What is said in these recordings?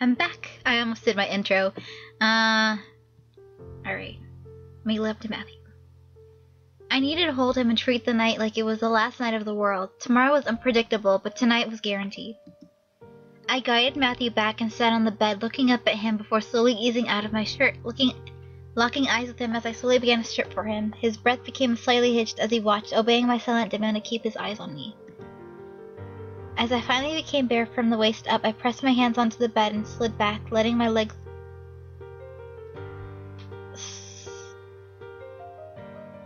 I'm back. I almost did my intro. Alright. Make love to Matthew. I needed to hold him and treat the night like it was the last night of the world. Tomorrow was unpredictable, but tonight was guaranteed. I guided Matthew back and sat on the bed, looking up at him before slowly easing out of my shirt, locking eyes with him as I slowly began to strip for him. His breath became slightly hitched as he watched, obeying my silent demand to keep his eyes on me. As I finally became bare from the waist up, I pressed my hands onto the bed and slid back, letting my legs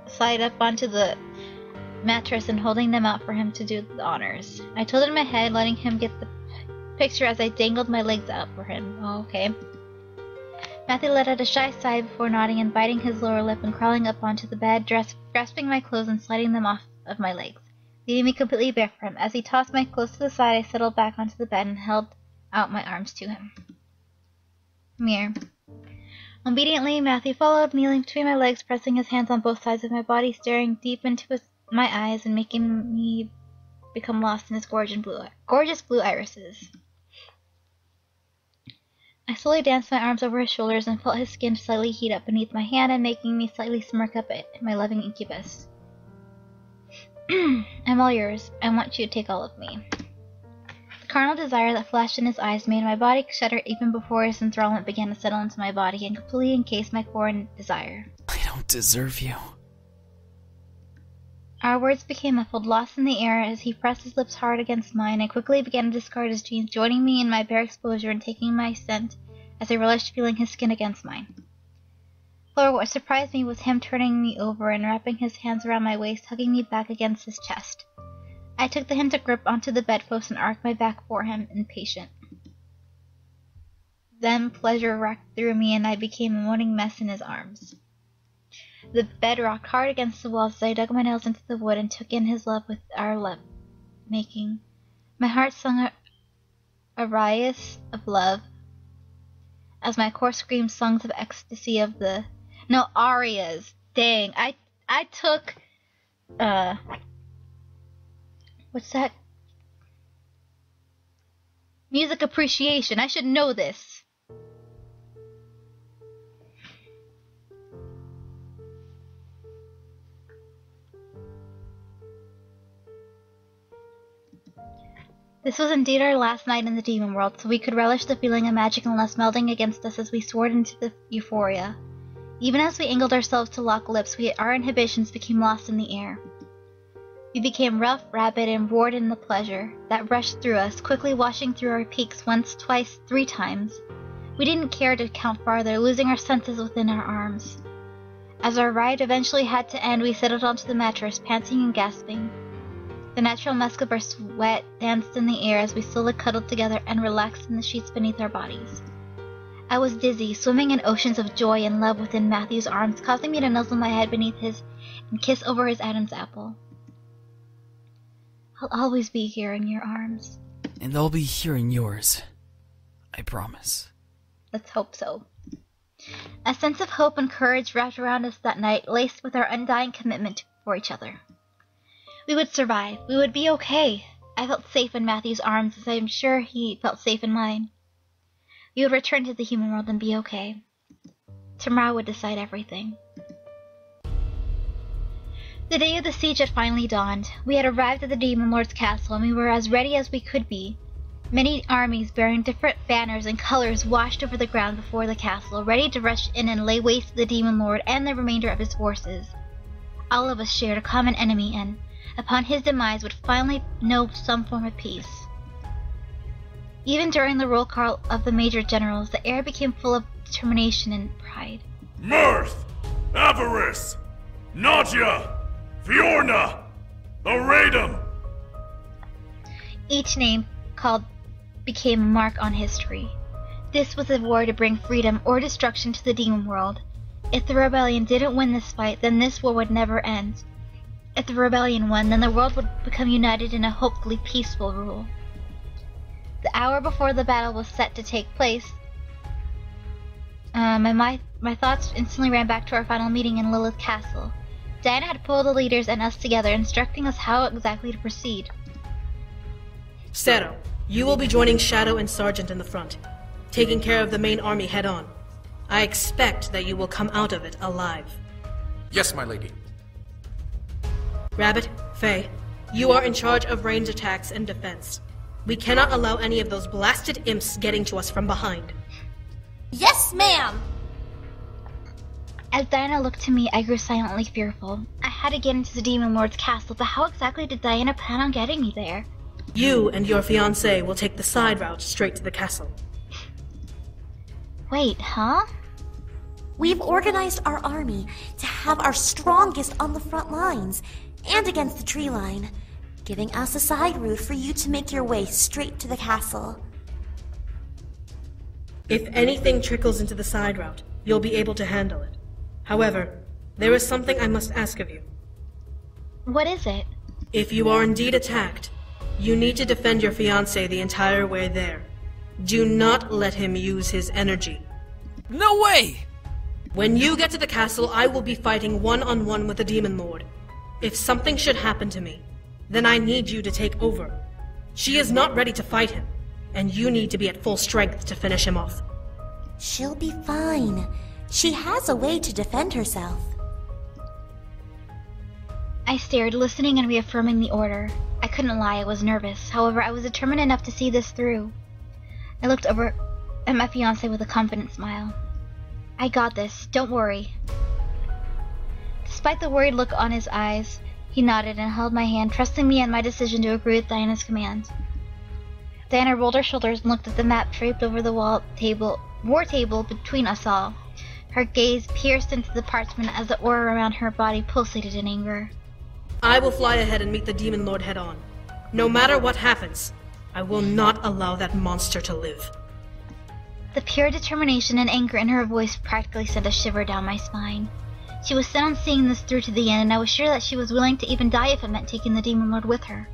slide up onto the mattress and holding them out for him to do the honors. I tilted my head, letting him get the picture as I dangled my legs out for him. Oh, okay. Matthew let out a shy sigh before nodding and biting his lower lip and crawling up onto the bed, grasping my clothes and sliding them off of my legs, leaving me completely bare for him. As he tossed my clothes to the side, I settled back onto the bed and held out my arms to him. Come here. Obediently, Matthew followed, kneeling between my legs, pressing his hands on both sides of my body, staring deep into my eyes and making me become lost in his gorgeous blue irises. I slowly danced my arms over his shoulders and felt his skin slightly heat up beneath my hand and making me slightly smirk up at my loving incubus. I'm all yours. I want you to take all of me. The carnal desire that flashed in his eyes made my body shudder even before his enthrallment began to settle into my body and completely encase my core in desire. I don't deserve you. Our words became muffled, lost in the air as he pressed his lips hard against mine. I quickly began to discard his jeans, joining me in my bare exposure and taking my scent as I relished feeling his skin against mine. However, what surprised me was him turning me over and wrapping his hands around my waist, hugging me back against his chest. I took the hint to grip onto the bedpost and arched my back for him, impatient. Then pleasure racked through me and I became a moaning mess in his arms. The bed rocked hard against the walls as I dug my nails into the wood and took in his love with our love-making. My heart sung a riot of love as my core screamed songs of ecstasy of the... No, arias. Dang. I took, what's that? Music appreciation. I should know this. This was indeed our last night in the demon world, so we could relish the feeling of magic and lust melding against us as we soared into the euphoria. Even as we angled ourselves to lock lips, our inhibitions became lost in the air. We became rough, rabid, and roared in the pleasure that rushed through us, quickly washing through our peaks once, twice, three times. We didn't care to count farther, losing our senses within our arms. As our ride eventually had to end, we settled onto the mattress, panting and gasping. The natural musk of our sweat danced in the air as we slowly cuddled together and relaxed in the sheets beneath our bodies. I was dizzy, swimming in oceans of joy and love within Matthew's arms, causing me to nuzzle my head beneath his and kiss over his Adam's apple. I'll always be here in your arms. And I'll be here in yours. I promise. Let's hope so. A sense of hope and courage wrapped around us that night, laced with our undying commitment for each other. We would survive. We would be okay. I felt safe in Matthew's arms, as I am sure he felt safe in mine. We would return to the human world and be okay. Tomorrow would decide everything. The day of the siege had finally dawned. We had arrived at the Demon Lord's castle and we were as ready as we could be. Many armies bearing different banners and colors washed over the ground before the castle, ready to rush in and lay waste to the Demon Lord and the remainder of his forces. All of us shared a common enemy and, upon his demise, would finally know some form of peace. Even during the roll call of the major generals, the air became full of determination and pride. Mirth! Avarice! Nadia! Fiorna! Aradum! Each name called became a mark on history. This was a war to bring freedom or destruction to the demon world. If the rebellion didn't win this fight, then this war would never end. If the rebellion won, then the world would become united in a hopefully peaceful rule. The hour before the battle was set to take place, my thoughts instantly ran back to our final meeting in Lilith Castle. Diana had pulled the leaders and us together, instructing us how exactly to proceed. Cero, you will be joining Shadow and Sergeant in the front. taking care of the main army head on. I expect that you will come out of it alive. Yes, my lady. Rabbit, Faye, you are in charge of range attacks and defense. We cannot allow any of those blasted imps getting to us from behind. Yes, ma'am! As Diana looked to me, I grew silently fearful. I had to get into the Demon Lord's castle, but how exactly did Diana plan on getting me there? You and your fiancé will take the side route straight to the castle. Wait, huh? We've organized our army to have our strongest on the front lines, and against the tree line, giving us a side route for you to make your way straight to the castle. If anything trickles into the side route, you'll be able to handle it. However, there is something I must ask of you. What is it? If you are indeed attacked, you need to defend your fiancé the entire way there. Do not let him use his energy. No way! When you get to the castle, I will be fighting one-on-one with the Demon Lord. If something should happen to me, then I need you to take over. She is not ready to fight him, and you need to be at full strength to finish him off. She'll be fine. She has a way to defend herself. I stared, listening and reaffirming the order. I couldn't lie, I was nervous. However, I was determined enough to see this through. I looked over at my fiancé with a confident smile. I got this, don't worry. Despite the worried look on his eyes, he nodded and held my hand, trusting me and my decision to agree with Diana's command. Diana rolled her shoulders and looked at the map draped over the war table between us all. Her gaze pierced into the parchment as the aura around her body pulsated in anger. I will fly ahead and meet the Demon Lord head on. No matter what happens, I will not allow that monster to live. The pure determination and anger in her voice practically sent a shiver down my spine. She was set on seeing this through to the end, and I was sure that she was willing to even die if it meant taking the Demon Lord with her.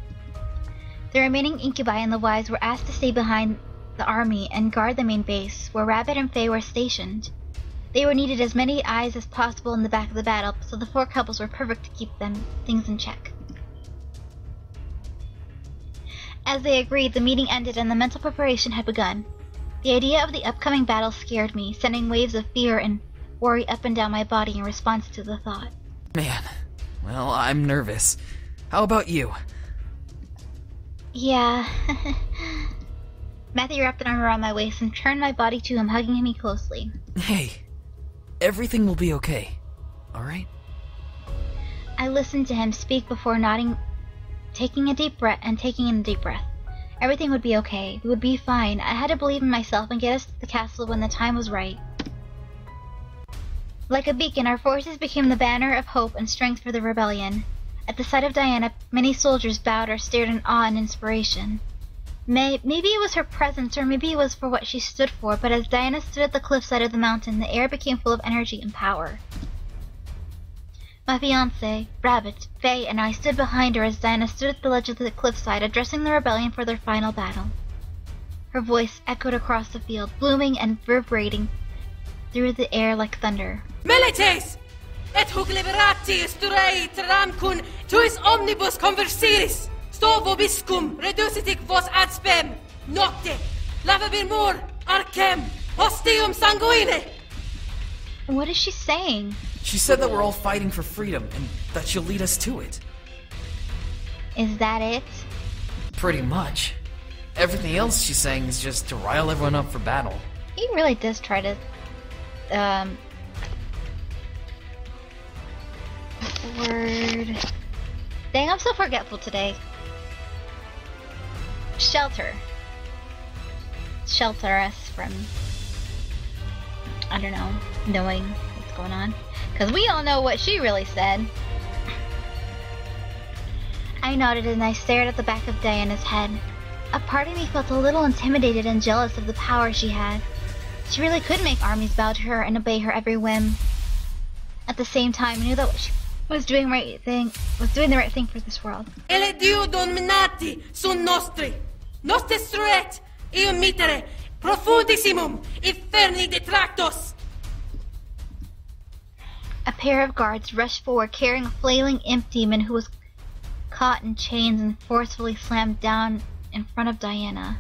The remaining incubi and the wives were asked to stay behind the army and guard the main base, where Rabbit and Faye were stationed. They were needed as many eyes as possible in the back of the battle, so the four couples were perfect to keep things in check. As they agreed, the meeting ended and the mental preparation had begun. The idea of the upcoming battle scared me, sending waves of fear and worry up and down my body in response to the thought. Man, well, I'm nervous. How about you? Yeah. Matthew wrapped an arm around my waist and turned my body to him, hugging me closely. Hey. Everything will be okay, alright? I listened to him speak before nodding, taking in a deep breath. Everything would be okay. We would be fine. I had to believe in myself and get us to the castle when the time was right. Like a beacon, our forces became the banner of hope and strength for the rebellion. At the sight of Diana, many soldiers bowed or stared in awe and inspiration. Maybe it was her presence, or maybe it was for what she stood for, but as Diana stood at the cliffside of the mountain, the air became full of energy and power. My fiancé, Rabbit, Faye, and I stood behind her as Diana stood at the ledge of the cliffside, addressing the rebellion for their final battle. Her voice echoed across the field, booming and reverberating through the air like thunder. Melites! Et hoc liberati sturei tramcun tuis omnibus conversiris! Sto vobiscum reducitic vos ad spem, nocte, lavabimur, arcem, hostium sanguine! What is she saying? She said that we're all fighting for freedom, and that she'll lead us to it. Is that it? Pretty much. Everything else she's saying is just to rile everyone up for battle. He really does try to, what's the word? Dang, I'm so forgetful today. Shelter us from, I don't know, knowing what's going on, because we all know what she really said. I nodded and I stared at the back of Diana's head. A part of me felt a little intimidated and jealous of the power she had. She really could make armies bow to her and obey her every whim. At the same time, I knew that what she was doing the right thing for this world. Ele Dio dominati sun nostri, nostre struet, ium mitere, profundissimum, inferni detractos. A pair of guards rushed forward, carrying a flailing imp demon who was caught in chains and forcefully slammed down in front of Diana.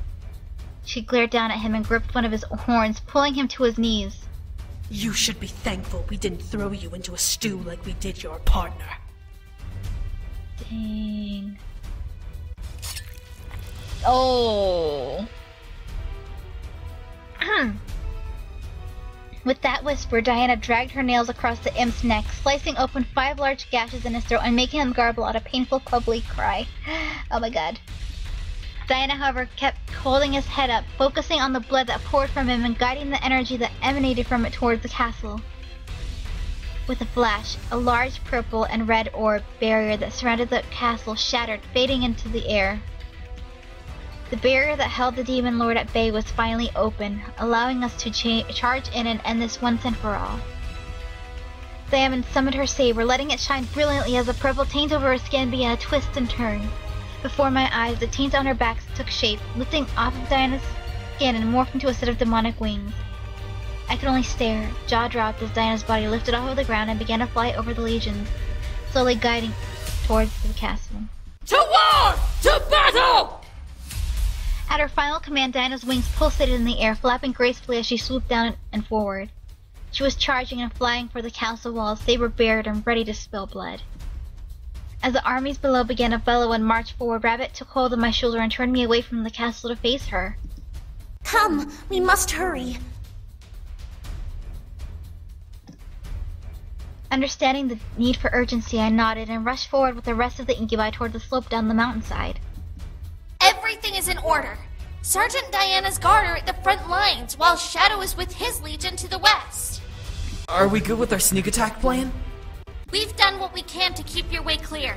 She glared down at him and gripped one of his horns, pulling him to his knees. You should be thankful we didn't throw you into a stew like we did your partner. Dang. Oh. With that whisper, Diana dragged her nails across the imp's neck, slicing open 5 large gashes in his throat and making him garble out a painful, clubbly cry. Oh my god. Diana, however, kept holding his head up, focusing on the blood that poured from him and guiding the energy that emanated from it towards the castle. With a flash, a large purple and red orb barrier that surrounded the castle shattered, fading into the air. The barrier that held the Demon Lord at bay was finally open, allowing us to charge in and end this once and for all. Diana summoned her saber, letting it shine brilliantly as the purple taint over her skin began a twist and turn. Before my eyes, the taint on her back took shape, lifting off of Diana's skin and morphed into a set of demonic wings. I could only stare, jaw dropped, as Diana's body lifted off of the ground and began to fly over the legions, slowly guiding towards the castle. To war! To battle! At her final command, Diana's wings pulsated in the air, flapping gracefully as she swooped down and forward. She was charging and flying for the castle walls, saber bared and ready to spill blood. As the armies below began to bellow and march forward, Rabbit took hold of my shoulder and turned me away from the castle to face her. Come, we must hurry. Understanding the need for urgency, I nodded and rushed forward with the rest of the incubi toward the slope down the mountainside. Everything is in order. Sergeant Diana's guard are at the front lines, while Shadow is with his legion to the west. Are we good with our sneak attack plan? We've done what we can to keep your way clear.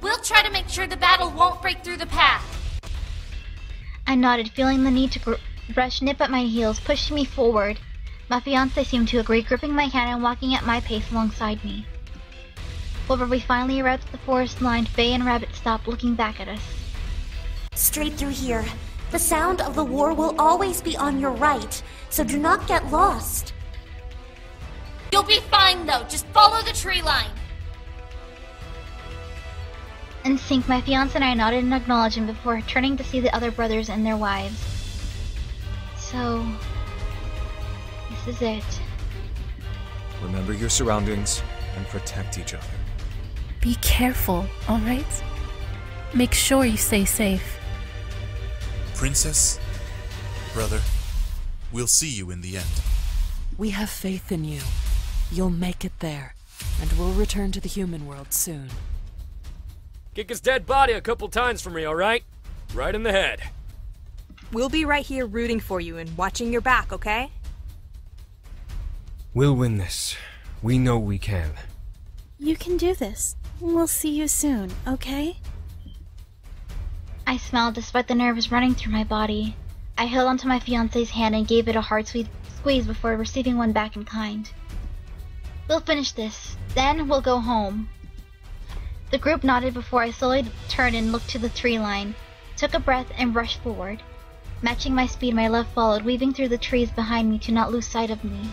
We'll try to make sure the battle won't break through the path. I nodded, feeling the need to rush nip at my heels, pushing me forward. My fiancé seemed to agree, gripping my hand and walking at my pace alongside me. Whenever we finally arrived at the forest line, Faye and Rabbit stopped, looking back at us. Straight through here. The sound of the war will always be on your right, so do not get lost. You'll be fine though, just follow the tree line. In sync, my fiancé and I nodded in acknowledgement before turning to see the other brothers and their wives. So, this is it. Remember your surroundings and protect each other. Be careful, alright? Make sure you stay safe. Princess, brother, we'll see you in the end. We have faith in you. You'll make it there, and we'll return to the human world soon. Kick his dead body a couple times for me, alright? Right in the head. We'll be right here rooting for you and watching your back, okay? We'll win this. We know we can. You can do this. We'll see you soon, okay? I smiled despite the nerves running through my body. I held onto my fiancé's hand and gave it a hard squeeze before receiving one back in kind. We'll finish this, then we'll go home. The group nodded before I slowly turned and looked to the tree line, took a breath and rushed forward. Matching my speed, my love followed, weaving through the trees behind me to not lose sight of me.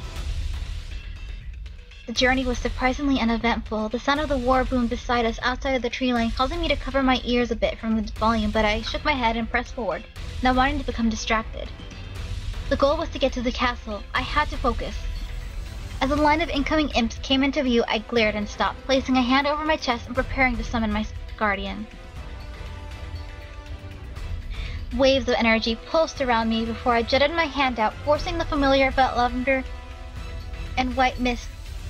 The journey was surprisingly uneventful. The sound of the war boomed beside us outside of the tree line, causing me to cover my ears a bit from the volume, but I shook my head and pressed forward, not wanting to become distracted. The goal was to get to the castle. I had to focus. As a line of incoming imps came into view, I glared and stopped, placing a hand over my chest and preparing to summon my guardian. Waves of energy pulsed around me before I jutted my hand out, forcing the familiar lavender and white mist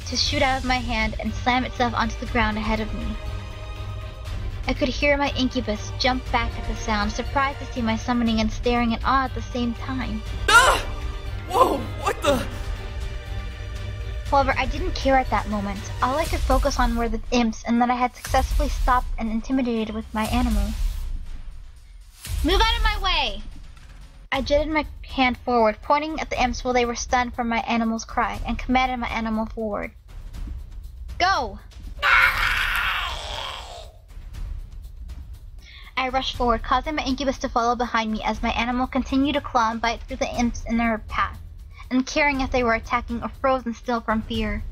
to shoot out of my hand and slam itself onto the ground ahead of me. I could hear my incubus jump back at the sound, surprised to see my summoning and staring in awe at the same time. Ah! Whoa, what the? However, I didn't care at that moment. All I could focus on were the imps and that I had successfully stopped and intimidated with my animals. Move out of my way! I jetted my hand forward, pointing at the imps while they were stunned from my animal's cry, and commanded my animal forward. Go! I rushed forward, causing my incubus to follow behind me as my animal continued to claw and bite through the imps in their path, uncaring if they were attacking or frozen still from fear.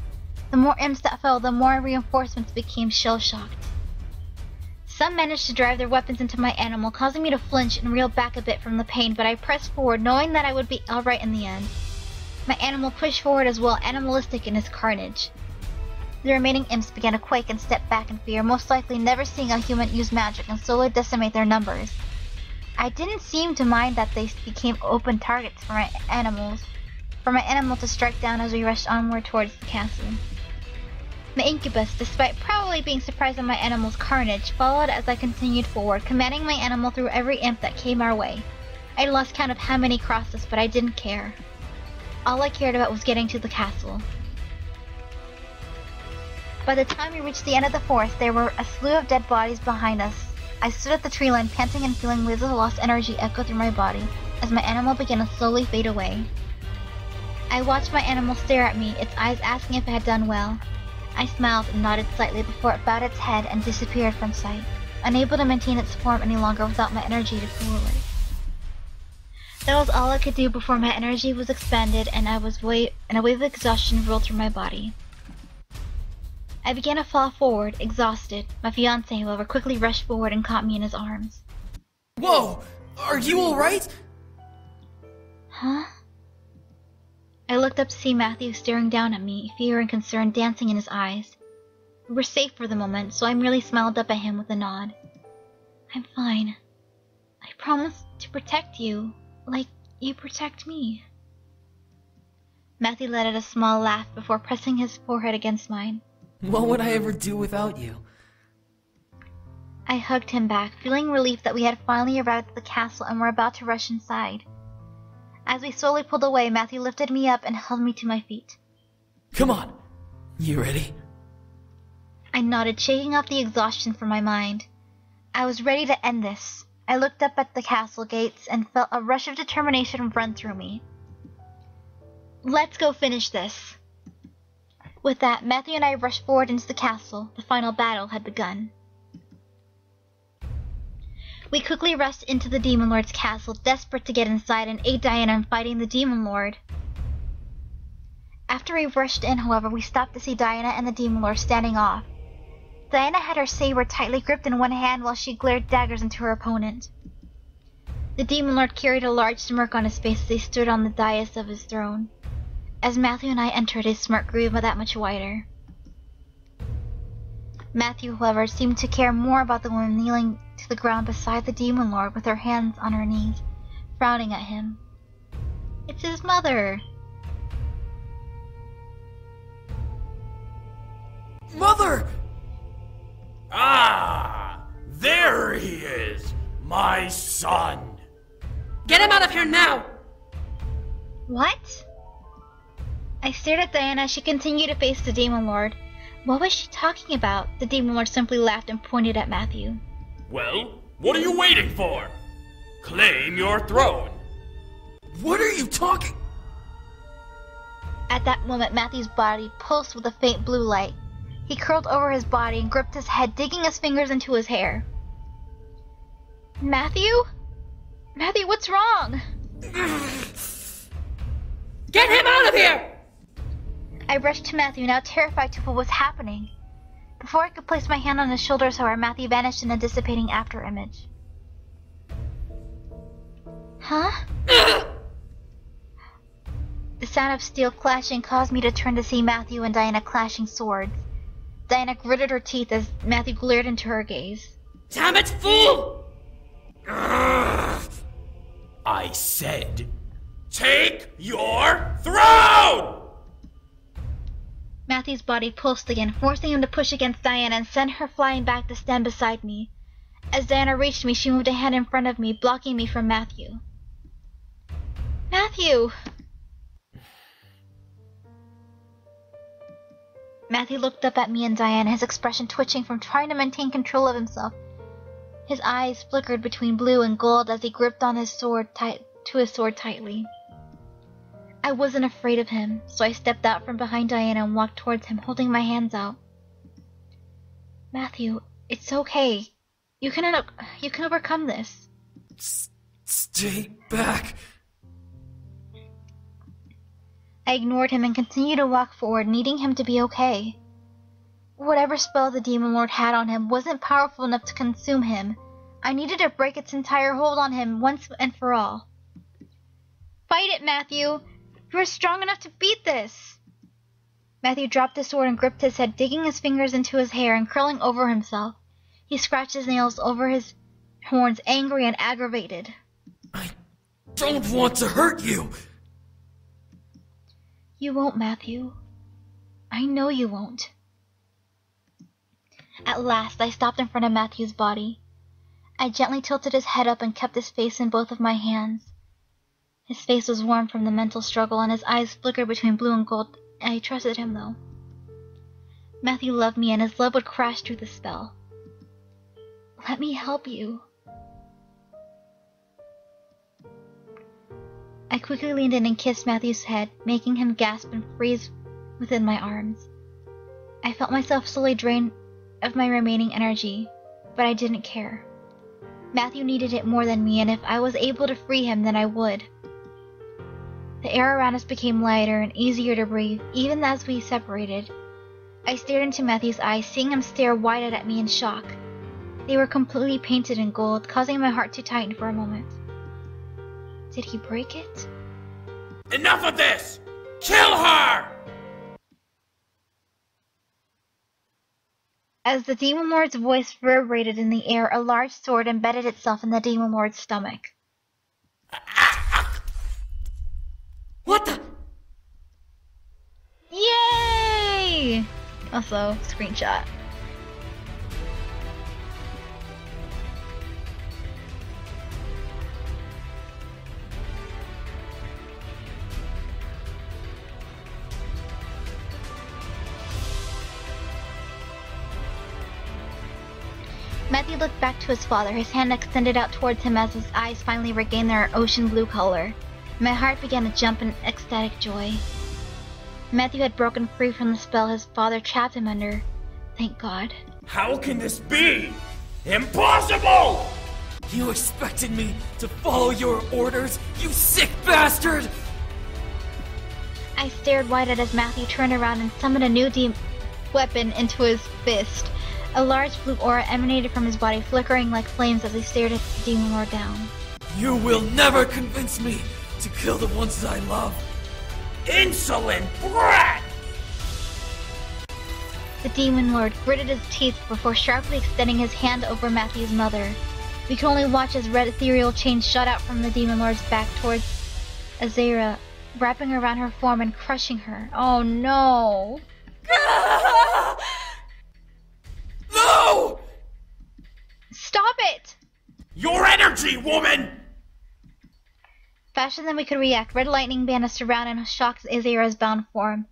The more imps that fell, the more reinforcements became shell-shocked. Some managed to drive their weapons into my animal, causing me to flinch and reel back a bit from the pain, but I pressed forward, knowing that I would be all right in the end. My animal pushed forward as well, animalistic in its carnage. The remaining imps began to quake and step back in fear, most likely never seeing a human use magic and slowly decimate their numbers. I didn't seem to mind that they became open targets for my animal to strike down as we rushed onward towards the castle. My incubus, despite probably being surprised at my animal's carnage, followed as I continued forward, commanding my animal through every imp that came our way. I lost count of how many crossed us, but I didn't care. All I cared about was getting to the castle. By the time we reached the end of the forest, there were a slew of dead bodies behind us. I stood at the tree line, panting and feeling waves of lost energy echo through my body, as my animal began to slowly fade away. I watched my animal stare at me, its eyes asking if I had done well. I smiled and nodded slightly before it bowed its head and disappeared from sight, unable to maintain its form any longer without my energy to pull away. That was all I could do before my energy was expended and a wave of exhaustion rolled through my body. I began to fall forward, exhausted. My fiancé, however, quickly rushed forward and caught me in his arms. Whoa! Are you alright? Huh? I looked up to see Matthew staring down at me, fear and concern dancing in his eyes. We were safe for the moment, so I merely smiled up at him with a nod. I'm fine. I promised to protect you, like you protect me. Matthew let out a small laugh before pressing his forehead against mine. What would I ever do without you? I hugged him back, feeling relief that we had finally arrived at the castle and were about to rush inside. As we slowly pulled away, Matthew lifted me up and held me to my feet. Come on! You ready? I nodded, shaking off the exhaustion from my mind. I was ready to end this. I looked up at the castle gates and felt a rush of determination run through me. Let's go finish this. With that, Matthew and I rushed forward into the castle. The final battle had begun. We quickly rushed into the Demon Lord's castle, desperate to get inside and aid Diana in fighting the Demon Lord. After we rushed in, however, we stopped to see Diana and the Demon Lord standing off. Diana had her saber tightly gripped in one hand while she glared daggers into her opponent. The Demon Lord carried a large smirk on his face as he stood on the dais of his throne. As Matthew and I entered, his smirk grew that much wider. Matthew, however, seemed to care more about the woman kneeling to the ground beside the Demon Lord with her hands on her knees, frowning at him. It's his mother! Mother! Ah! There he is! My son! Get him out of here now! What? I stared at Diana as she continued to face the Demon Lord. What was she talking about? The Demon Lord simply laughed and pointed at Matthew. Well, what are you waiting for? Claim your throne! What are you talking? At that moment, Matthew's body pulsed with a faint blue light. He curled over his body and gripped his head, digging his fingers into his hair. Matthew? Matthew, what's wrong? Get him out of here! I rushed to Matthew, now terrified to what was happening. Before I could place my hand on his shoulders, however, Matthew vanished in a dissipating after-image. Huh? The sound of steel clashing caused me to turn to see Matthew and Diana clashing swords. Diana gritted her teeth as Matthew glared into her gaze. Damn it, fool! I said, take your throne! Matthew's body pulsed again, forcing him to push against Diana and send her flying back to stand beside me. As Diana reached me, she moved a hand in front of me, blocking me from Matthew. Matthew! Matthew looked up at me and Diana, his expression twitching from trying to maintain control of himself. His eyes flickered between blue and gold as he gripped on his sword tightly. I wasn't afraid of him, so I stepped out from behind Diana and walked towards him, holding my hands out. Matthew, it's okay. You can overcome this. Stay back. I ignored him and continued to walk forward, needing him to be okay. Whatever spell the Demon Lord had on him wasn't powerful enough to consume him. I needed to break its entire hold on him once and for all. Fight it, Matthew! You're strong enough to beat this! Matthew dropped his sword and gripped his head, digging his fingers into his hair and curling over himself. He scratched his nails over his horns, angry and aggravated. I don't want to hurt you! You won't, Matthew. I know you won't. At last, I stopped in front of Matthew's body. I gently tilted his head up and kept his face in both of my hands. His face was warm from the mental struggle, and his eyes flickered between blue and gold. I trusted him, though. Matthew loved me, and his love would crash through the spell. Let me help you. I quickly leaned in and kissed Matthew's head, making him gasp and freeze within my arms. I felt myself slowly drain of my remaining energy, but I didn't care. Matthew needed it more than me, and if I was able to free him, then I would. The air around us became lighter and easier to breathe, even as we separated. I stared into Matthew's eyes, seeing him stare wide-eyed at me in shock. They were completely painted in gold, causing my heart to tighten for a moment. Did he break it? Enough of this! Kill her! As the Demon Lord's voice reverberated in the air, a large sword embedded itself in the Demon Lord's stomach. What the? Yay! Also, screenshot. Matthew looked back to his father, his hand extended out towards him as his eyes finally regained their ocean blue color. My heart began to jump in ecstatic joy. Matthew had broken free from the spell his father trapped him under. Thank God. How can this be? Impossible! You expected me to follow your orders, you sick bastard! I stared wide-eyed as Matthew turned around and summoned a new demon weapon into his fist. A large blue aura emanated from his body, flickering like flames as he stared at the Demon Lord down. You will never convince me to kill the ones that I love. Insolent brat! The Demon Lord gritted his teeth before sharply extending his hand over Matthew's mother. We could only watch as red ethereal chains shot out from the Demon Lord's back towards Azera, wrapping around her form and crushing her. Oh no! No! Stop it! Your energy, woman! Faster than we could react, red lightning banners around and shocked Azera's bound form.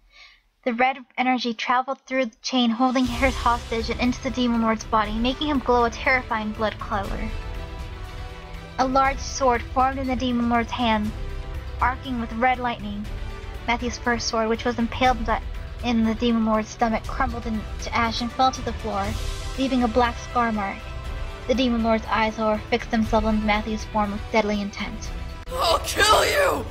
The red energy traveled through the chain, holding her hostage and into the Demon Lord's body, making him glow a terrifying blood color. A large sword formed in the Demon Lord's hand, arcing with red lightning. Matthew's first sword, which was impaled in the Demon Lord's stomach, crumbled into ash and fell to the floor, leaving a black scar mark. The Demon Lord's eyes, however, fixed themselves on Matthew's form with deadly intent. I'll kill you!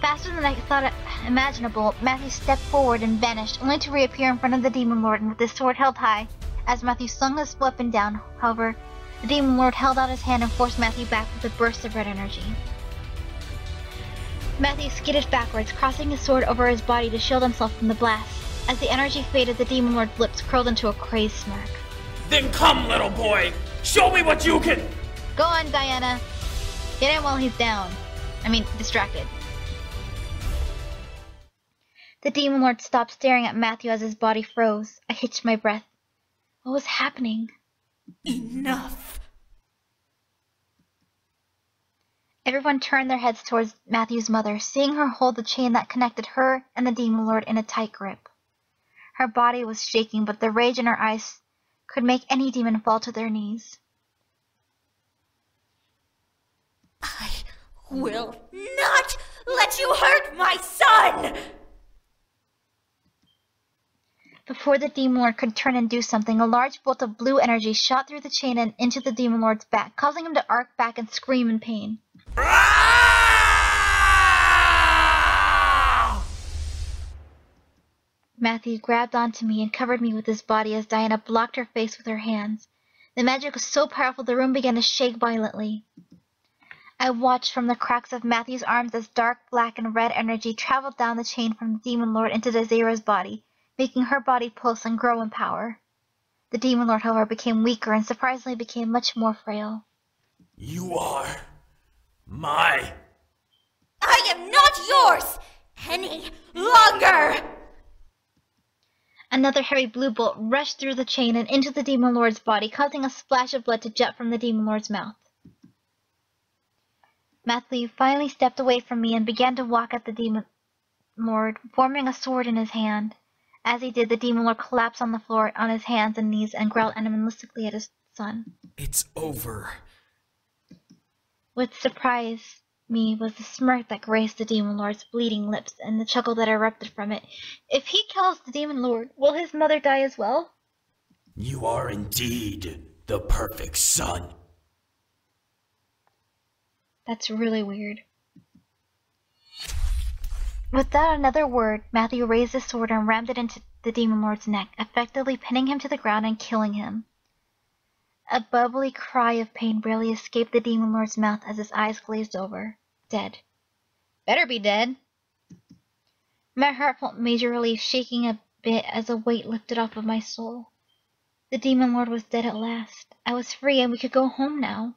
Faster than I thought it imaginable, Matthew stepped forward and vanished, only to reappear in front of the Demon Lord and with his sword held high. As Matthew slung his weapon down, however, the Demon Lord held out his hand and forced Matthew back with a burst of red energy. Matthew skidded backwards, crossing his sword over his body to shield himself from the blast. As the energy faded, the Demon Lord's lips curled into a crazed smirk. Then come, little boy! Show me what you can— Go on, Diana. Get him while he's down. I mean, distracted. The Demon Lord stopped staring at Matthew as his body froze. I hitched my breath. What was happening? Enough! Everyone turned their heads towards Matthew's mother, seeing her hold the chain that connected her and the Demon Lord in a tight grip. Her body was shaking, but the rage in her eyes could make any demon fall to their knees. I will not let you hurt my son! Before the Demon Lord could turn and do something, a large bolt of blue energy shot through the chain and into the Demon Lord's back, causing him to arc back and scream in pain. Matthew grabbed onto me and covered me with his body as Diana blocked her face with her hands. The magic was so powerful the room began to shake violently. I watched from the cracks of Matthew's arms as dark, black, and red energy traveled down the chain from the Demon Lord into Azera's body, making her body pulse and grow in power. The Demon Lord, however, became weaker and surprisingly became much more frail. You are... my... I am not yours any longer! Another heavy blue bolt rushed through the chain and into the Demon Lord's body, causing a splash of blood to jet from the Demon Lord's mouth. Matthew finally stepped away from me and began to walk at the Demon Lord, forming a sword in his hand. As he did, the Demon Lord collapsed on the floor on his hands and knees and growled animalistically at his son. It's over. What surprised me was the smirk that graced the Demon Lord's bleeding lips and the chuckle that erupted from it. If he kills the Demon Lord, will his mother die as well? You are indeed the perfect son. That's really weird. Without another word, Matthew raised his sword and rammed it into the Demon Lord's neck, effectively pinning him to the ground and killing him. A bubbly cry of pain barely escaped the Demon Lord's mouth as his eyes glazed over. Dead. Better be dead. My heart felt major relief, shaking a bit as a weight lifted off of my soul. The Demon Lord was dead at last. I was free and we could go home now.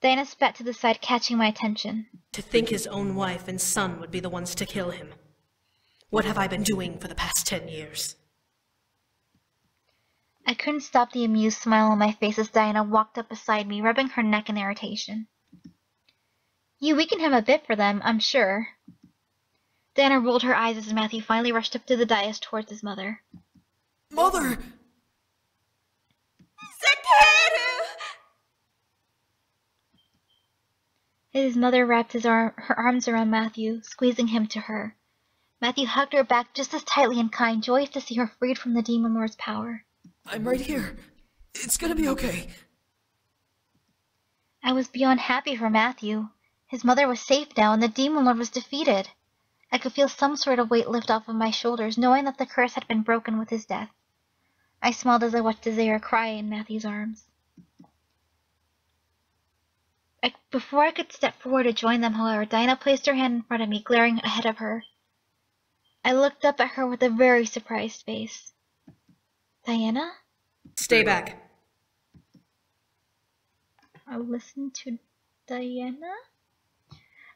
Diana spat to the side, catching my attention. To think his own wife and son would be the ones to kill him. What have I been doing for the past 10 years? I couldn't stop the amused smile on my face as Diana walked up beside me, rubbing her neck in irritation. You weakened him a bit for them, I'm sure. Diana rolled her eyes as Matthew finally rushed up to the dais towards his mother. Mother! Sekedu! His mother wrapped her arms around Matthew, squeezing him to her. Matthew hugged her back just as tightly and kind, joyous to see her freed from the Demon Lord's power. I'm right here. It's gonna be okay. I was beyond happy for Matthew. His mother was safe now, and the Demon Lord was defeated. I could feel some sort of weight lift off of my shoulders, knowing that the curse had been broken with his death. I smiled as I watched Azera cry in Matthew's arms. Before I could step forward to join them, however, Diana placed her hand in front of me, glaring ahead of her. I looked up at her with a very surprised face. Diana? Stay back. I'll listen to Diana?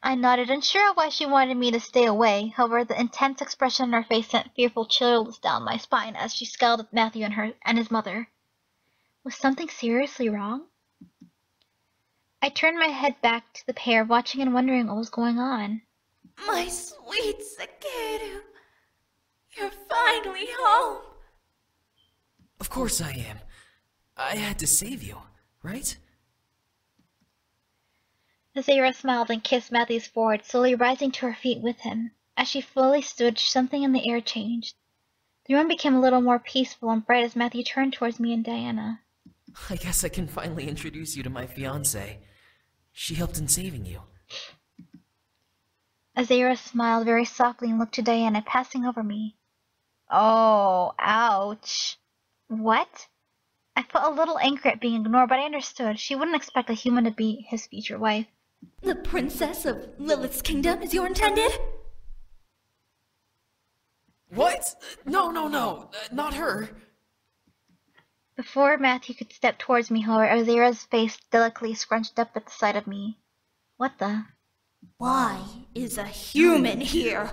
I nodded, unsure of why she wanted me to stay away. However, the intense expression on her face sent fearful chills down my spine as she scowled at Matthew and his mother. Was something seriously wrong? I turned my head back to the pair, watching and wondering what was going on. My sweet Sekedu, you're finally home. Of course I am. I had to save you, right? Zayra smiled and kissed Matthew's forehead, slowly rising to her feet with him. As she slowly stood, something in the air changed. The room became a little more peaceful and bright as Matthew turned towards me and Diana. I guess I can finally introduce you to my fiancée. She helped in saving you. Azera smiled very softly and looked to Diana, passing over me. Oh, ouch. What? I felt a little angry at being ignored, but I understood. She wouldn't expect a human to be his future wife. The princess of Lilith's kingdom is your intended? What? No. Not her. Before Matthew could step towards me, however, Azera's face delicately scrunched up at the sight of me. What the? Why is a human here?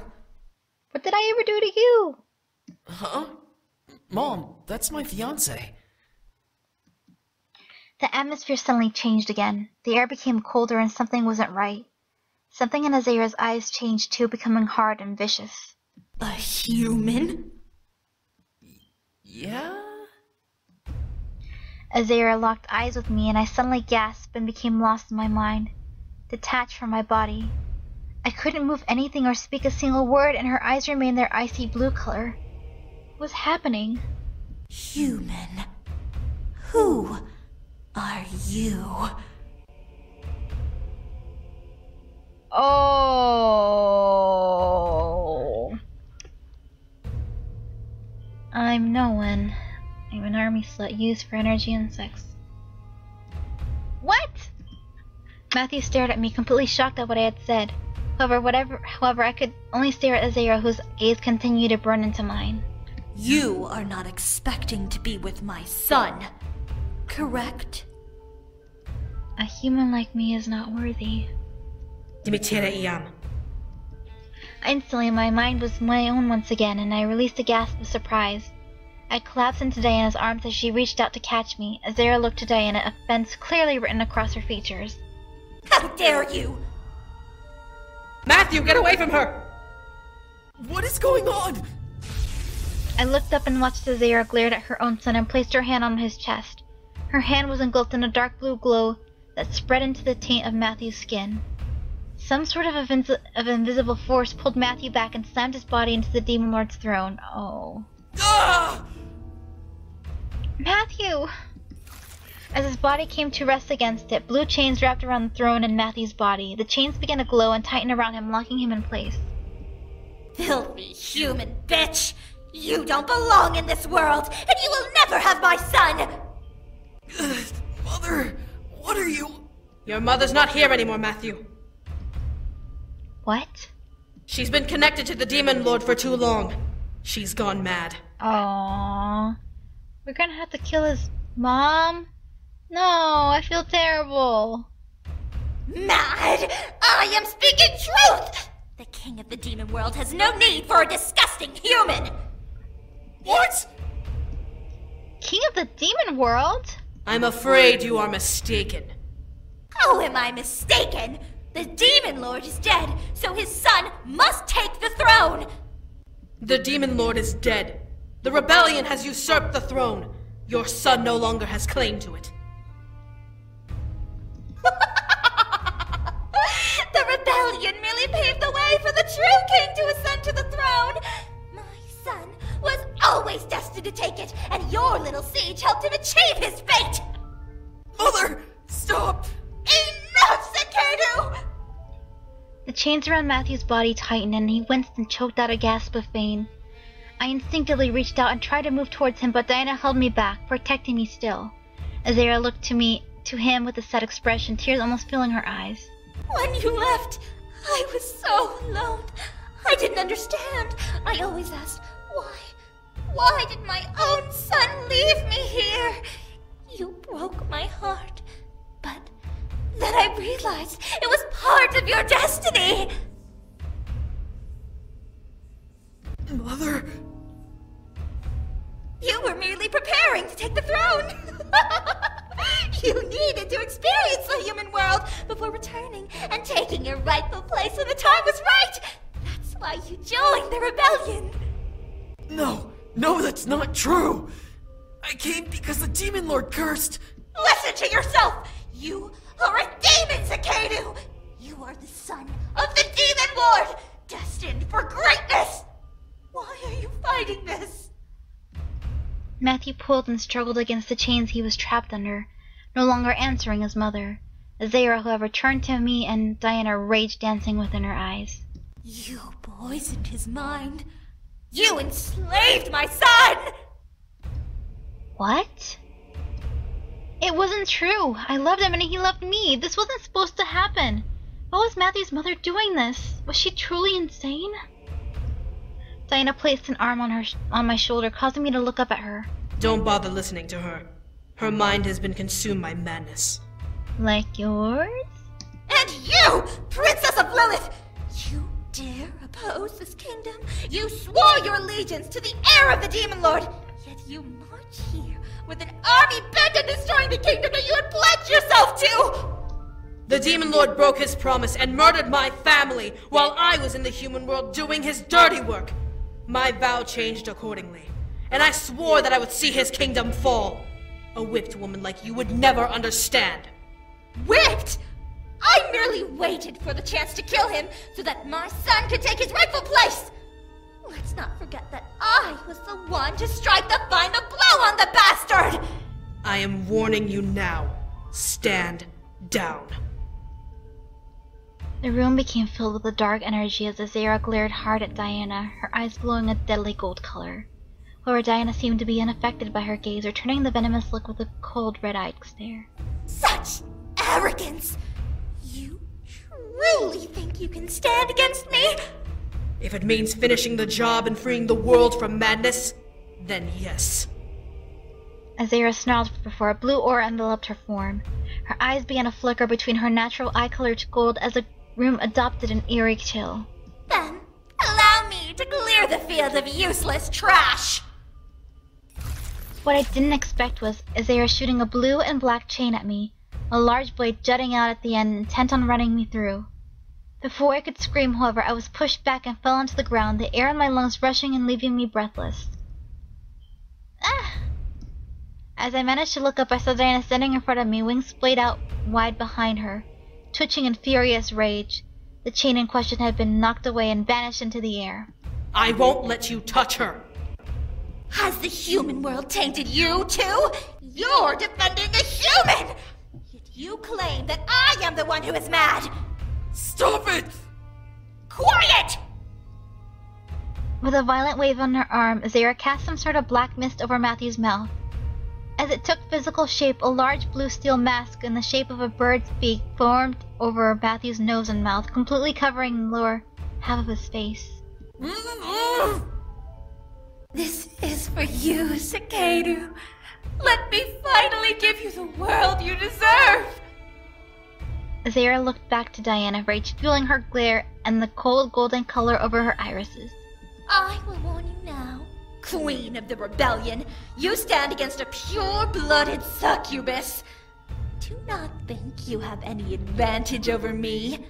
What did I ever do to you? Huh? Mom, that's my fiancé. The atmosphere suddenly changed again. The air became colder and something wasn't right. Something in Azera's eyes changed too, becoming hard and vicious. A human? Yeah? Azera locked eyes with me and I suddenly gasped and became lost in my mind, detached from my body. I couldn't move anything or speak a single word and her eyes remained their icy blue color. What was happening? Human. Who are you? Oh. army slot used for energy and sex. What? Matthew stared at me, completely shocked at what I had said. However, I could only stare at Azera, whose gaze continued to burn into mine. You are not expecting to be with my son, correct? A human like me is not worthy. Instantly, my mind was my own once again, and I released a gasp of surprise. I collapsed into Diana's arms as she reached out to catch me. Azera looked to Diana, offense clearly written across her features. How dare you! Matthew, get away from her! What is going on? I looked up and watched as Azera glared at her own son and placed her hand on his chest. Her hand was engulfed in a dark blue glow that spread into the taint of Matthew's skin. Some sort of invisible force pulled Matthew back and slammed his body into the Demon Lord's throne. Oh. Ah! Matthew! As his body came to rest against it, blue chains wrapped around the throne and Matthew's body. The chains began to glow and tighten around him, locking him in place. Filthy human bitch! You don't belong in this world, and you will never have my son! Mother, what are you? Your mother's not here anymore, Matthew. What? She's been connected to the Demon Lord for too long. She's gone mad. Aww. We're gonna have to kill his mom? No, I feel terrible. Mad? I am speaking truth! The king of the demon world has no need for a disgusting human! What? King of the demon world? I'm afraid you are mistaken. How am I mistaken? The Demon Lord is dead, so his son must take the throne! The Demon Lord is dead. The rebellion has usurped the throne. Your son no longer has claim to it. The rebellion merely paved the way for the true king to ascend to the throne! My son was always destined to take it, and your little siege helped him achieve his fate! Mother! Stop! Enough, Sekedu! The chains around Matthew's body tightened, and he winced and choked out a gasp of pain. I instinctively reached out and tried to move towards him, but Diana held me back, protecting me still. Azera looked to him with a sad expression, tears almost filling her eyes. When you left, I was so alone. I didn't understand. I always asked, why? Why did my own son leave me here? You broke my heart, but then I realized it was part of your destiny. Mother... You were merely preparing to take the throne. You needed to experience the human world before returning and taking your rightful place when the time was right. That's why you joined the rebellion. No, that's not true. I came because the Demon Lord cursed. Listen to yourself. You are a demon, Zikaidu. You are the son of the Demon Lord, destined for greatness. Why are you fighting this? Matthew pulled and struggled against the chains he was trapped under, no longer answering his mother. Azera, however, turned to me, and Diana, rage dancing within her eyes. You poisoned his mind. You enslaved my son! What? It wasn't true. I loved him and he loved me. This wasn't supposed to happen. Why was Matthew's mother doing this? Was she truly insane? Diana placed an arm on my shoulder, causing me to look up at her. Don't bother listening to her. Her mind has been consumed by madness. Like yours? And you, Princess of Lilith! You dare oppose this kingdom? You swore your allegiance to the heir of the Demon Lord, yet you march here with an army bent on destroying the kingdom that you had pledged yourself to! The Demon Lord broke his promise and murdered my family while I was in the human world doing his dirty work. My vow changed accordingly, and I swore that I would see his kingdom fall. A whipped woman like you would never understand. Whipped? I merely waited for the chance to kill him so that my son could take his rightful place. Let's not forget that I was the one to strike the final blow on the bastard. I am warning you now. Stand down. The room became filled with a dark energy as Azera glared hard at Diana, her eyes glowing a deadly gold color. Laura Diana seemed to be unaffected by her gaze, returning the venomous look with a cold, red-eyed stare. Such arrogance! You truly think you can stand against me? If it means finishing the job and freeing the world from madness, then yes. Azera snarled before a blue aura enveloped her form. Her eyes began to flicker between her natural eye color to gold as the room adopted an eerie chill. Then, allow me to clear the field of useless trash! What I didn't expect was Azera shooting a blue and black chain at me, a large blade jutting out at the end, intent on running me through. Before I could scream, however, I was pushed back and fell onto the ground, the air in my lungs rushing and leaving me breathless. Ah! As I managed to look up, I saw Diana standing in front of me, wings splayed out wide behind her, twitching in furious rage. The chain in question had been knocked away and vanished into the air. I won't let you touch her! Has the human world tainted you, too? You're defending a human! Yet you claim that I am the one who is mad! Stop it! Quiet! With a violent wave on her arm, Zayra cast some sort of black mist over Matthew's mouth. As it took physical shape, a large blue steel mask in the shape of a bird's beak formed over Matthew's nose and mouth, completely covering the lower half of his face. This is for you, Sekedu. Let me finally give you the world you deserve! Zayra looked back to Diana, rage fueling her glare and the cold golden color over her irises. I will warn you now, Queen of the Rebellion, you stand against a pure-blooded succubus. Do not think you have any advantage over me.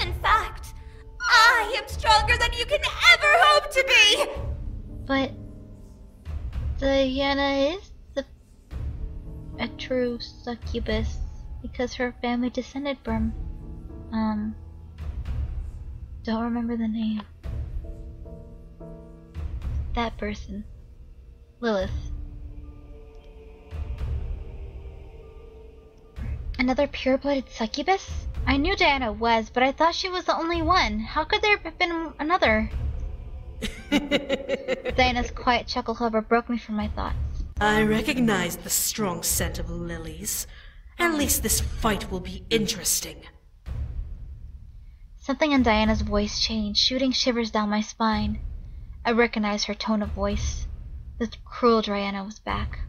In fact, I am stronger than you can ever hope to be! But Diana is a true succubus. Because her family descended from, don't remember the name. That person. Lilith. Another pure-blooded succubus? I knew Diana was, but I thought she was the only one. How could there have been another? Diana's quiet chuckle, however, broke me from my thoughts. I recognize the strong scent of lilies. At least this fight will be interesting. Something in Diana's voice changed, shooting shivers down my spine. I recognized her tone of voice. The cruel Diana was back.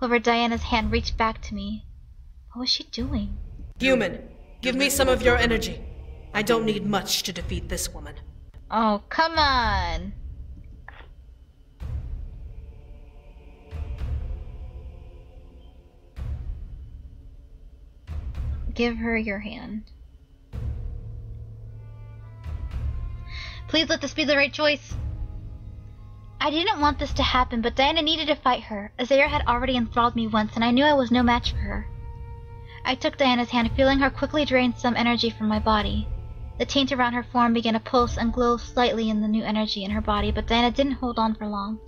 However, Diana's hand reached back to me. What was she doing? Human, give me some of your energy. I don't need much to defeat this woman. Oh, come on! Give her your hand. Please let this be the right choice. I didn't want this to happen, but Diana needed to fight her. Azera had already enthralled me once, and I knew I was no match for her. I took Diana's hand, feeling her quickly drain some energy from my body. The taint around her form began to pulse and glow slightly in the new energy in her body, but Diana didn't hold on for long.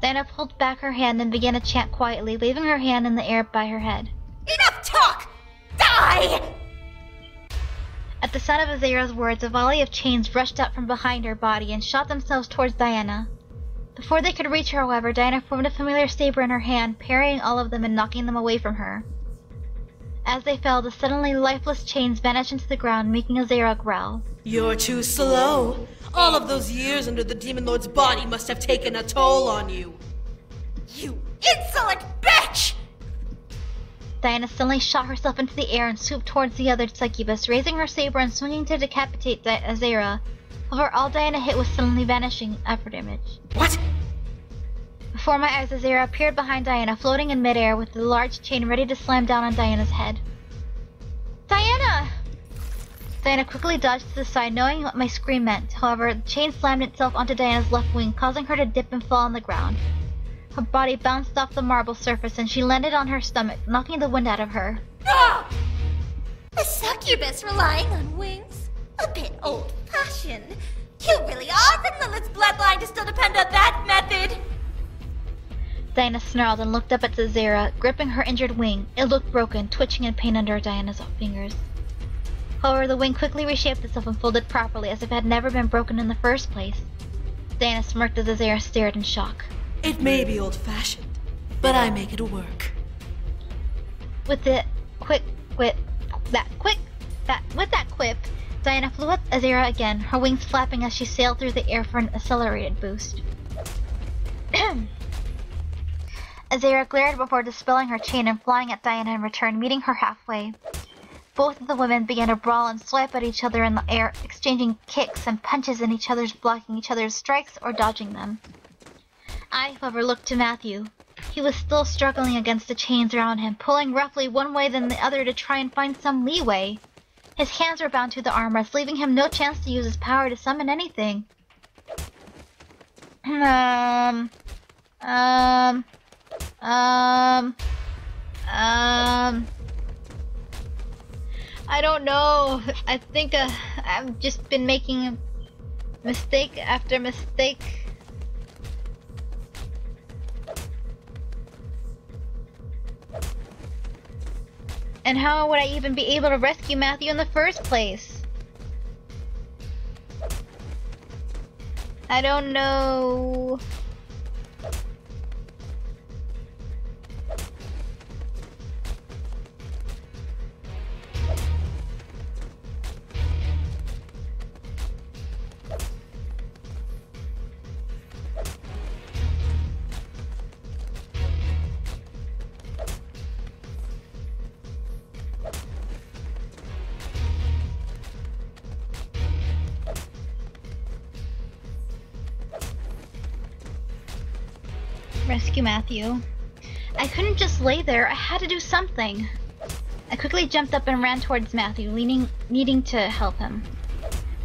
Diana pulled back her hand and began to chant quietly, waving her hand in the air by her head. Enough talk! Die! At the sound of Azera's words, a volley of chains rushed up from behind her body and shot themselves towards Diana. Before they could reach her, however, Diana formed a familiar saber in her hand, parrying all of them and knocking them away from her. As they fell, the suddenly lifeless chains vanished into the ground, making Azera growl. You're too slow. All of those years under the Demon Lord's body must have taken a toll on you. You insolent bitch! Diana suddenly shot herself into the air and swooped towards the other succubus, raising her saber and swinging to decapitate Azera. However, all Diana hit was suddenly vanishing after damage. What? Before my eyes, Azera appeared behind Diana, floating in midair with the large chain ready to slam down on Diana's head. Diana! Diana quickly dodged to the side, knowing what my scream meant. However, the chain slammed itself onto Diana's left wing, causing her to dip and fall on the ground. Her body bounced off the marble surface and she landed on her stomach, knocking the wind out of her. Ah! A succubus relying on wings? A bit old-fashioned. You really are the Lilith's bloodline to still depend on that method! Diana snarled and looked up at Azera, gripping her injured wing. It looked broken, twitching in pain under Diana's fingers. However, the wing quickly reshaped itself and folded properly as if it had never been broken in the first place. Diana smirked as Azera stared in shock. It may be old-fashioned, but I make it work. With it, with that quip, Diana flew at Azera again, her wings flapping as she sailed through the air for an accelerated boost. Azera glared before dispelling her chain and flying at Diana in return, meeting her halfway. Both of the women began to brawl and swipe at each other in the air, exchanging kicks and punches in each other's, blocking each other's strikes or dodging them. I, however, looked to Matthew. He was still struggling against the chains around him, pulling roughly one way then the other to try and find some leeway. His hands were bound to the armrest, leaving him no chance to use his power to summon anything. I don't know. I think I've just been making mistake after mistake. And how would I even be able to rescue Matthew in the first place? I don't know. Matthew. I couldn't just lay there. I had to do something. I quickly jumped up and ran towards Matthew, needing to help him.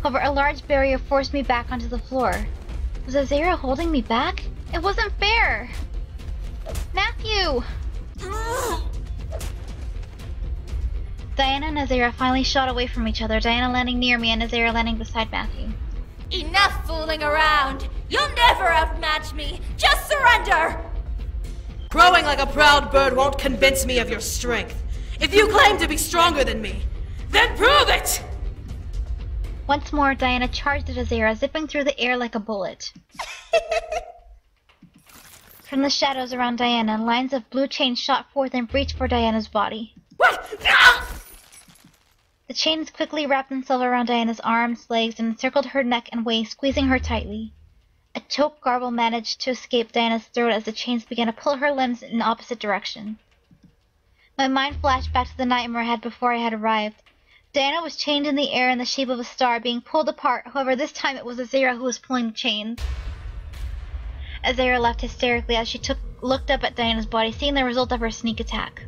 However, a large barrier forced me back onto the floor. Was Azera holding me back? It wasn't fair! Matthew! Diana and Azera finally shot away from each other, Diana landing near me and Azera landing beside Matthew. Enough fooling around! You'll never outmatch me! Just surrender! Crowing like a proud bird won't convince me of your strength. If you claim to be stronger than me, then prove it! Once more, Diana charged at Azera, zipping through the air like a bullet. From the shadows around Diana, lines of blue chain shot forth and breached for Diana's body. What? No! The chains quickly wrapped themselves around Diana's arms, legs, and encircled her neck and waist, squeezing her tightly. A choke garble managed to escape Diana's throat as the chains began to pull her limbs in the opposite direction. My mind flashed back to the nightmare I had before I had arrived. Diana was chained in the air in the shape of a star, being pulled apart. However, this time it was Azera who was pulling the chains. Azera laughed hysterically as she looked up at Diana's body, seeing the result of her sneak attack.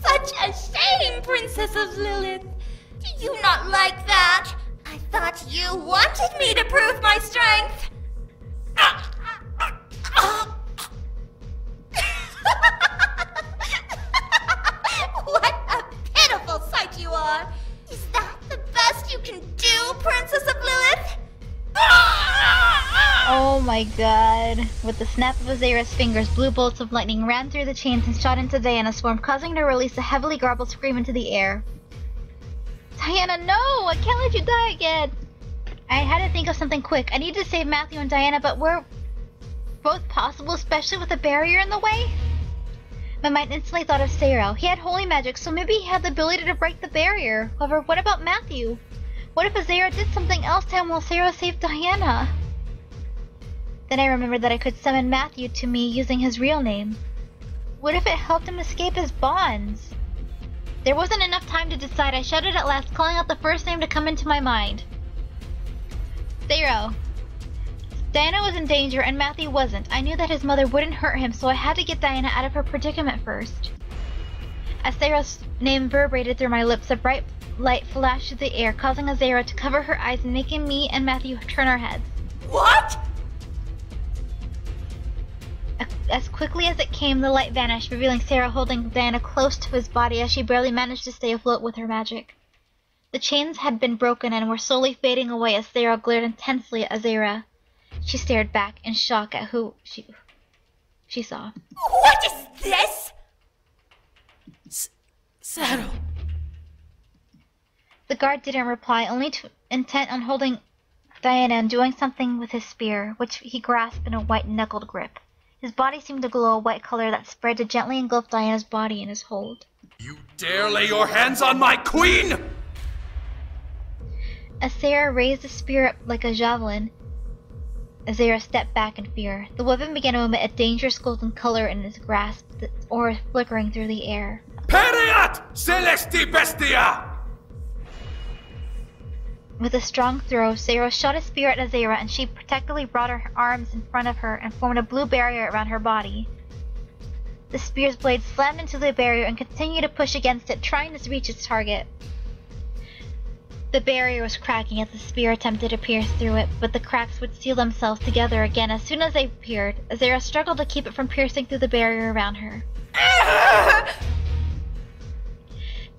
Such a shame, Princess of Lilith! Do you not like that? I thought you wanted me to prove my strength! What a pitiful sight you are! Is that the best you can do, Princess of Lilith? Oh my god. With the snap of Azera's fingers, blue bolts of lightning ran through the chains and shot into Diana's form, causing her to release a heavily garbled scream into the air. Diana, no! I can't let you die again! I had to think of something quick. I needed to save Matthew and Diana, but were both possible, especially with a barrier in the way? My mind instantly thought of Cero. He had holy magic, so maybe he had the ability to break the barrier. However, what about Matthew? What if Azera did something else to him while Cero saved Diana? Then I remembered that I could summon Matthew to me using his real name. What if it helped him escape his bonds? There wasn't enough time to decide. I shouted at last, calling out the first name to come into my mind. Zero. Diana was in danger and Matthew wasn't. I knew that his mother wouldn't hurt him, so I had to get Diana out of her predicament first. As Zero's name vibrated through my lips, a bright light flashed through the air, causing Azera to cover her eyes and making me and Matthew turn our heads. What? As quickly as it came, the light vanished, revealing Sarah holding Diana close to his body as she barely managed to stay afloat with her magic. The chains had been broken and were slowly fading away as Sarah glared intensely at Azera. She stared back in shock at who she saw. What is this? Sarah. The guard didn't reply, only intent on holding Diana, doing something with his spear, which he grasped in a white-knuckled grip. His body seemed to glow a white color that spread to gently engulf Diana's body in his hold. You dare lay your hands on my queen! Azera raised the spear up like a javelin. Azera stepped back in fear. The weapon began to emit a dangerous golden color in its grasp, the aura flickering through the air. Periat Celesti Bestia! With a strong throw, Cero shot his spear at Azera, and she protectively brought her arms in front of her and formed a blue barrier around her body. The spear's blade slammed into the barrier and continued to push against it, trying to reach its target. The barrier was cracking as the spear attempted to pierce through it, but the cracks would seal themselves together again as soon as they appeared. Azera struggled to keep it from piercing through the barrier around her.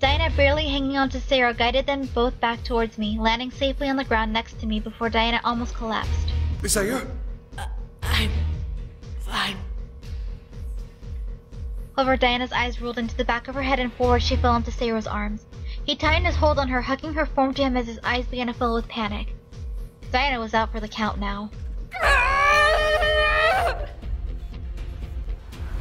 Diana, barely hanging on to Sarah, guided them both back towards me, landing safely on the ground next to me before Diana almost collapsed. Is that you? I'm fine. However, Diana's eyes rolled into the back of her head and forward she fell into Sarah's arms. He tightened his hold on her, hugging her form to him as his eyes began to fill with panic. Diana was out for the count now.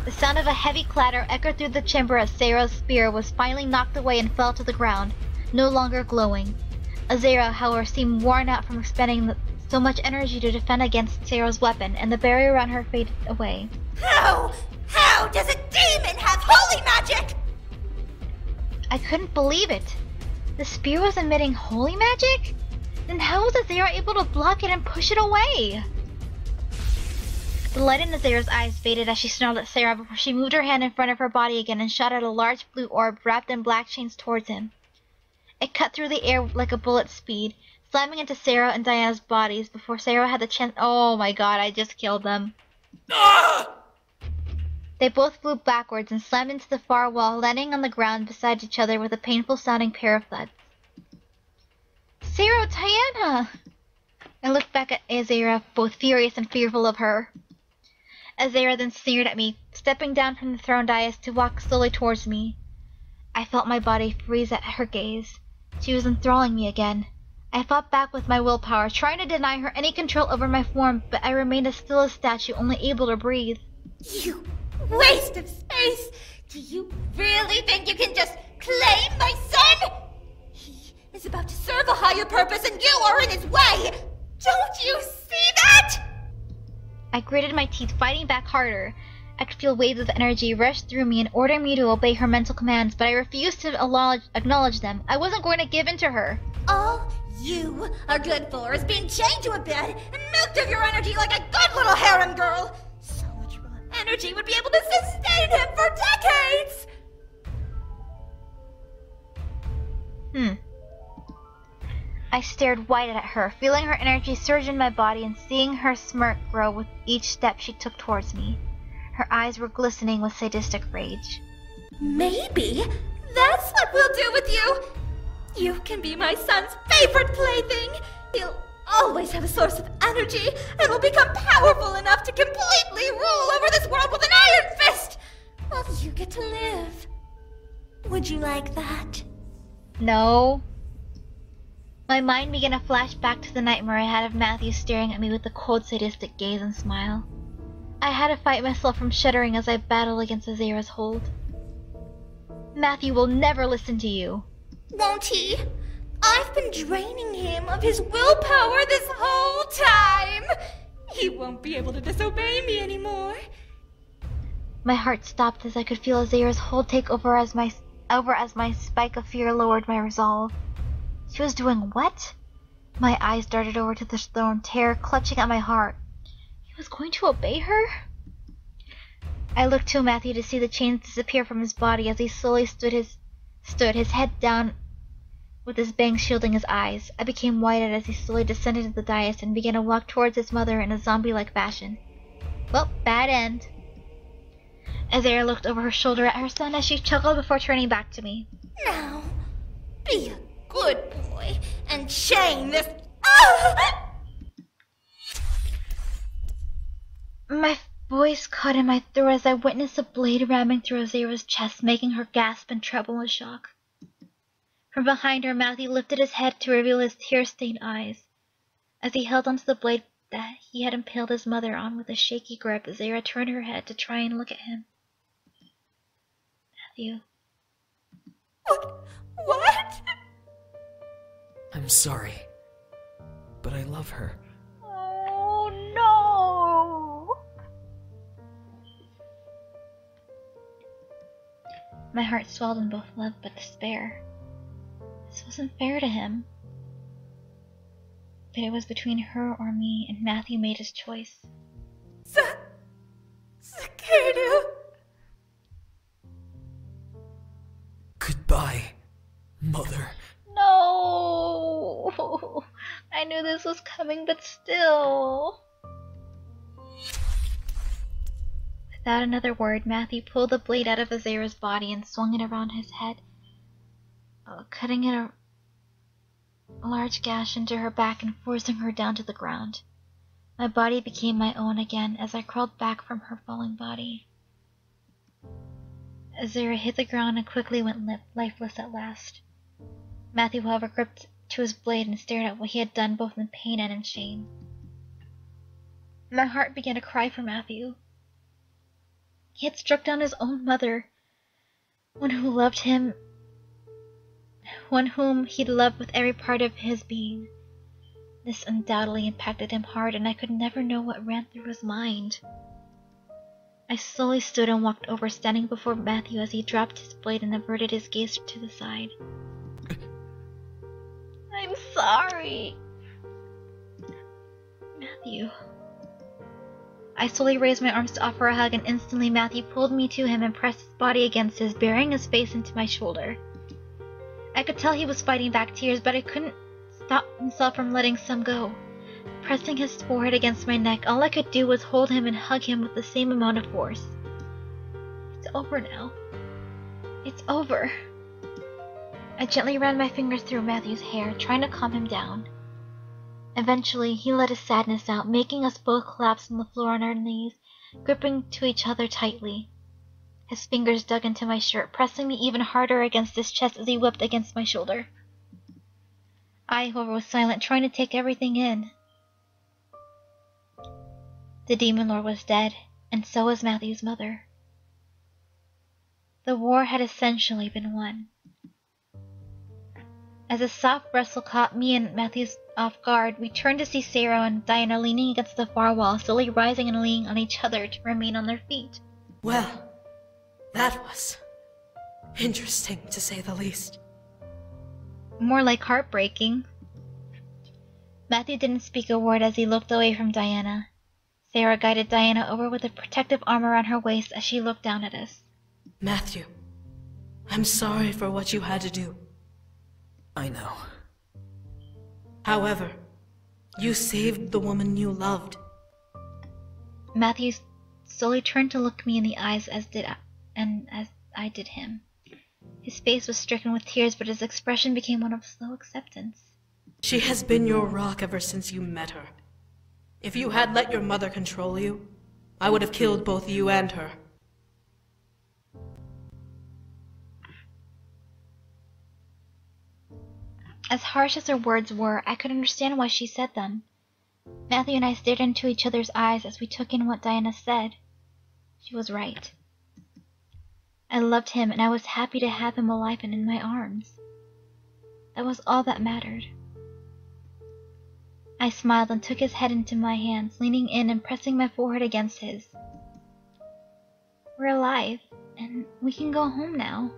The sound of a heavy clatter echoed through the chamber as Sarah's spear was finally knocked away and fell to the ground, no longer glowing. Azera, however, seemed worn out from expending so much energy to defend against Sarah's weapon, and the barrier around her faded away. How? How does a demon have holy magic? I couldn't believe it. The spear was emitting holy magic? Then how was Azera able to block it and push it away? The light in Azera's eyes faded as she snarled at Sarah before she moved her hand in front of her body again and shot at a large blue orb wrapped in black chains towards him. It cut through the air like a bullet's speed, slamming into Sarah and Diana's bodies before Sarah had the chance— Oh my god, I just killed them. They both flew backwards and slammed into the far wall, landing on the ground beside each other with a painful-sounding pair of thuds. Sarah, Diana! I looked back at Azera, both furious and fearful of her. Azera then sneered at me, stepping down from the throne dais to walk slowly towards me. I felt my body freeze at her gaze. She was enthralling me again. I fought back with my willpower, trying to deny her any control over my form, but I remained as still as a statue, only able to breathe. You waste of space! Do you really think you can just claim my son? He is about to serve a higher purpose and you are in his way! Don't you see that?! I gritted my teeth, fighting back harder. I could feel waves of energy rush through me and order me to obey her mental commands, but I refused to acknowledge them. I wasn't going to give in to her. All you are good for is being chained to a bed and milked of your energy like a good little harem girl. So much more energy would be able to sustain him for decades! I stared wide at her, feeling her energy surge in my body and seeing her smirk grow with each step she took towards me. Her eyes were glistening with sadistic rage. Maybe that's what we'll do with you! You can be my son's favorite plaything! He'll always have a source of energy and will become powerful enough to completely rule over this world with an iron fist! Well, you get to live. Would you like that? No. My mind began to flash back to the nightmare I had of Matthew staring at me with a cold, sadistic gaze and smile. I had to fight myself from shuddering as I battled against Azera's hold. Matthew will never listen to you. Won't he? I've been draining him of his willpower this whole time! He won't be able to disobey me anymore. My heart stopped as I could feel Azera's hold take over as my spike of fear lowered my resolve. She was doing what? My eyes darted over to the throne, terror clutching at my heart. He was going to obey her? I looked to Matthew to see the chains disappear from his body as he slowly stood his head down with his bangs shielding his eyes. I became white-eyed as he slowly descended to the dais and began to walk towards his mother in a zombie-like fashion. Well, bad end. Azera looked over her shoulder at her son as she chuckled before turning back to me. Now, be a good boy, and chain this— My voice caught in my throat as I witnessed a blade ramming through Azera's chest, making her gasp and tremble with shock. From behind her, Matthew lifted his head to reveal his tear-stained eyes. As he held onto the blade that he had impaled his mother on with a shaky grip, Zayra turned her head to try and look at him. Matthew. What? I'm sorry, but I love her. Oh, no! My heart swelled in both love but despair. This wasn't fair to him. But it was between her or me, and Matthew made his choice. Sekedu! Goodbye, Mother. No! I knew this was coming, but still... Without another word, Matthew pulled the blade out of Azera's body and swung it around his head, cutting it a large gash into her back and forcing her down to the ground. My body became my own again as I crawled back from her falling body. Azera hit the ground and quickly went lifeless at last. Matthew, however, gripped to his blade and stared at what he had done both in pain and in shame. My heart began to cry for Matthew. He had struck down his own mother, one who loved him, one whom he loved with every part of his being. This undoubtedly impacted him hard, and I could never know what ran through his mind. I slowly stood and walked over, standing before Matthew as he dropped his blade and averted his gaze to the side. I'm sorry, Matthew. I slowly raised my arms to offer a hug, and instantly Matthew pulled me to him and pressed his body against his, burying his face into my shoulder. I could tell he was fighting back tears, but I couldn't stop himself from letting some go. Pressing his forehead against my neck, all I could do was hold him and hug him with the same amount of force. It's over now. It's over. I gently ran my fingers through Matthew's hair, trying to calm him down. Eventually, he let his sadness out, making us both collapse on the floor on our knees, gripping to each other tightly. His fingers dug into my shirt, pressing me even harder against his chest as he whipped against my shoulder. I, however, was silent, trying to take everything in. The Demon Lord was dead, and so was Matthew's mother. The war had essentially been won. As a soft rustle caught me and Matthew's off guard, we turned to see Cero and Diana leaning against the far wall, slowly rising and leaning on each other to remain on their feet. Well... that was interesting, to say the least. More like heartbreaking. Matthew didn't speak a word as he looked away from Diana. Sarah guided Diana over with a protective arm around her waist as she looked down at us. Matthew, I'm sorry for what you had to do. I know. However, you saved the woman you loved. Matthew slowly turned to look me in the eyes, as I did him. His face was stricken with tears, but his expression became one of slow acceptance. She has been your rock ever since you met her. If you had let your mother control you, I would have killed both you and her. As harsh as her words were, I could understand why she said them. Matthew and I stared into each other's eyes as we took in what Diana said. She was right. I loved him, and I was happy to have him alive and in my arms. That was all that mattered. I smiled and took his head into my hands, leaning in and pressing my forehead against his. We're alive, and we can go home now.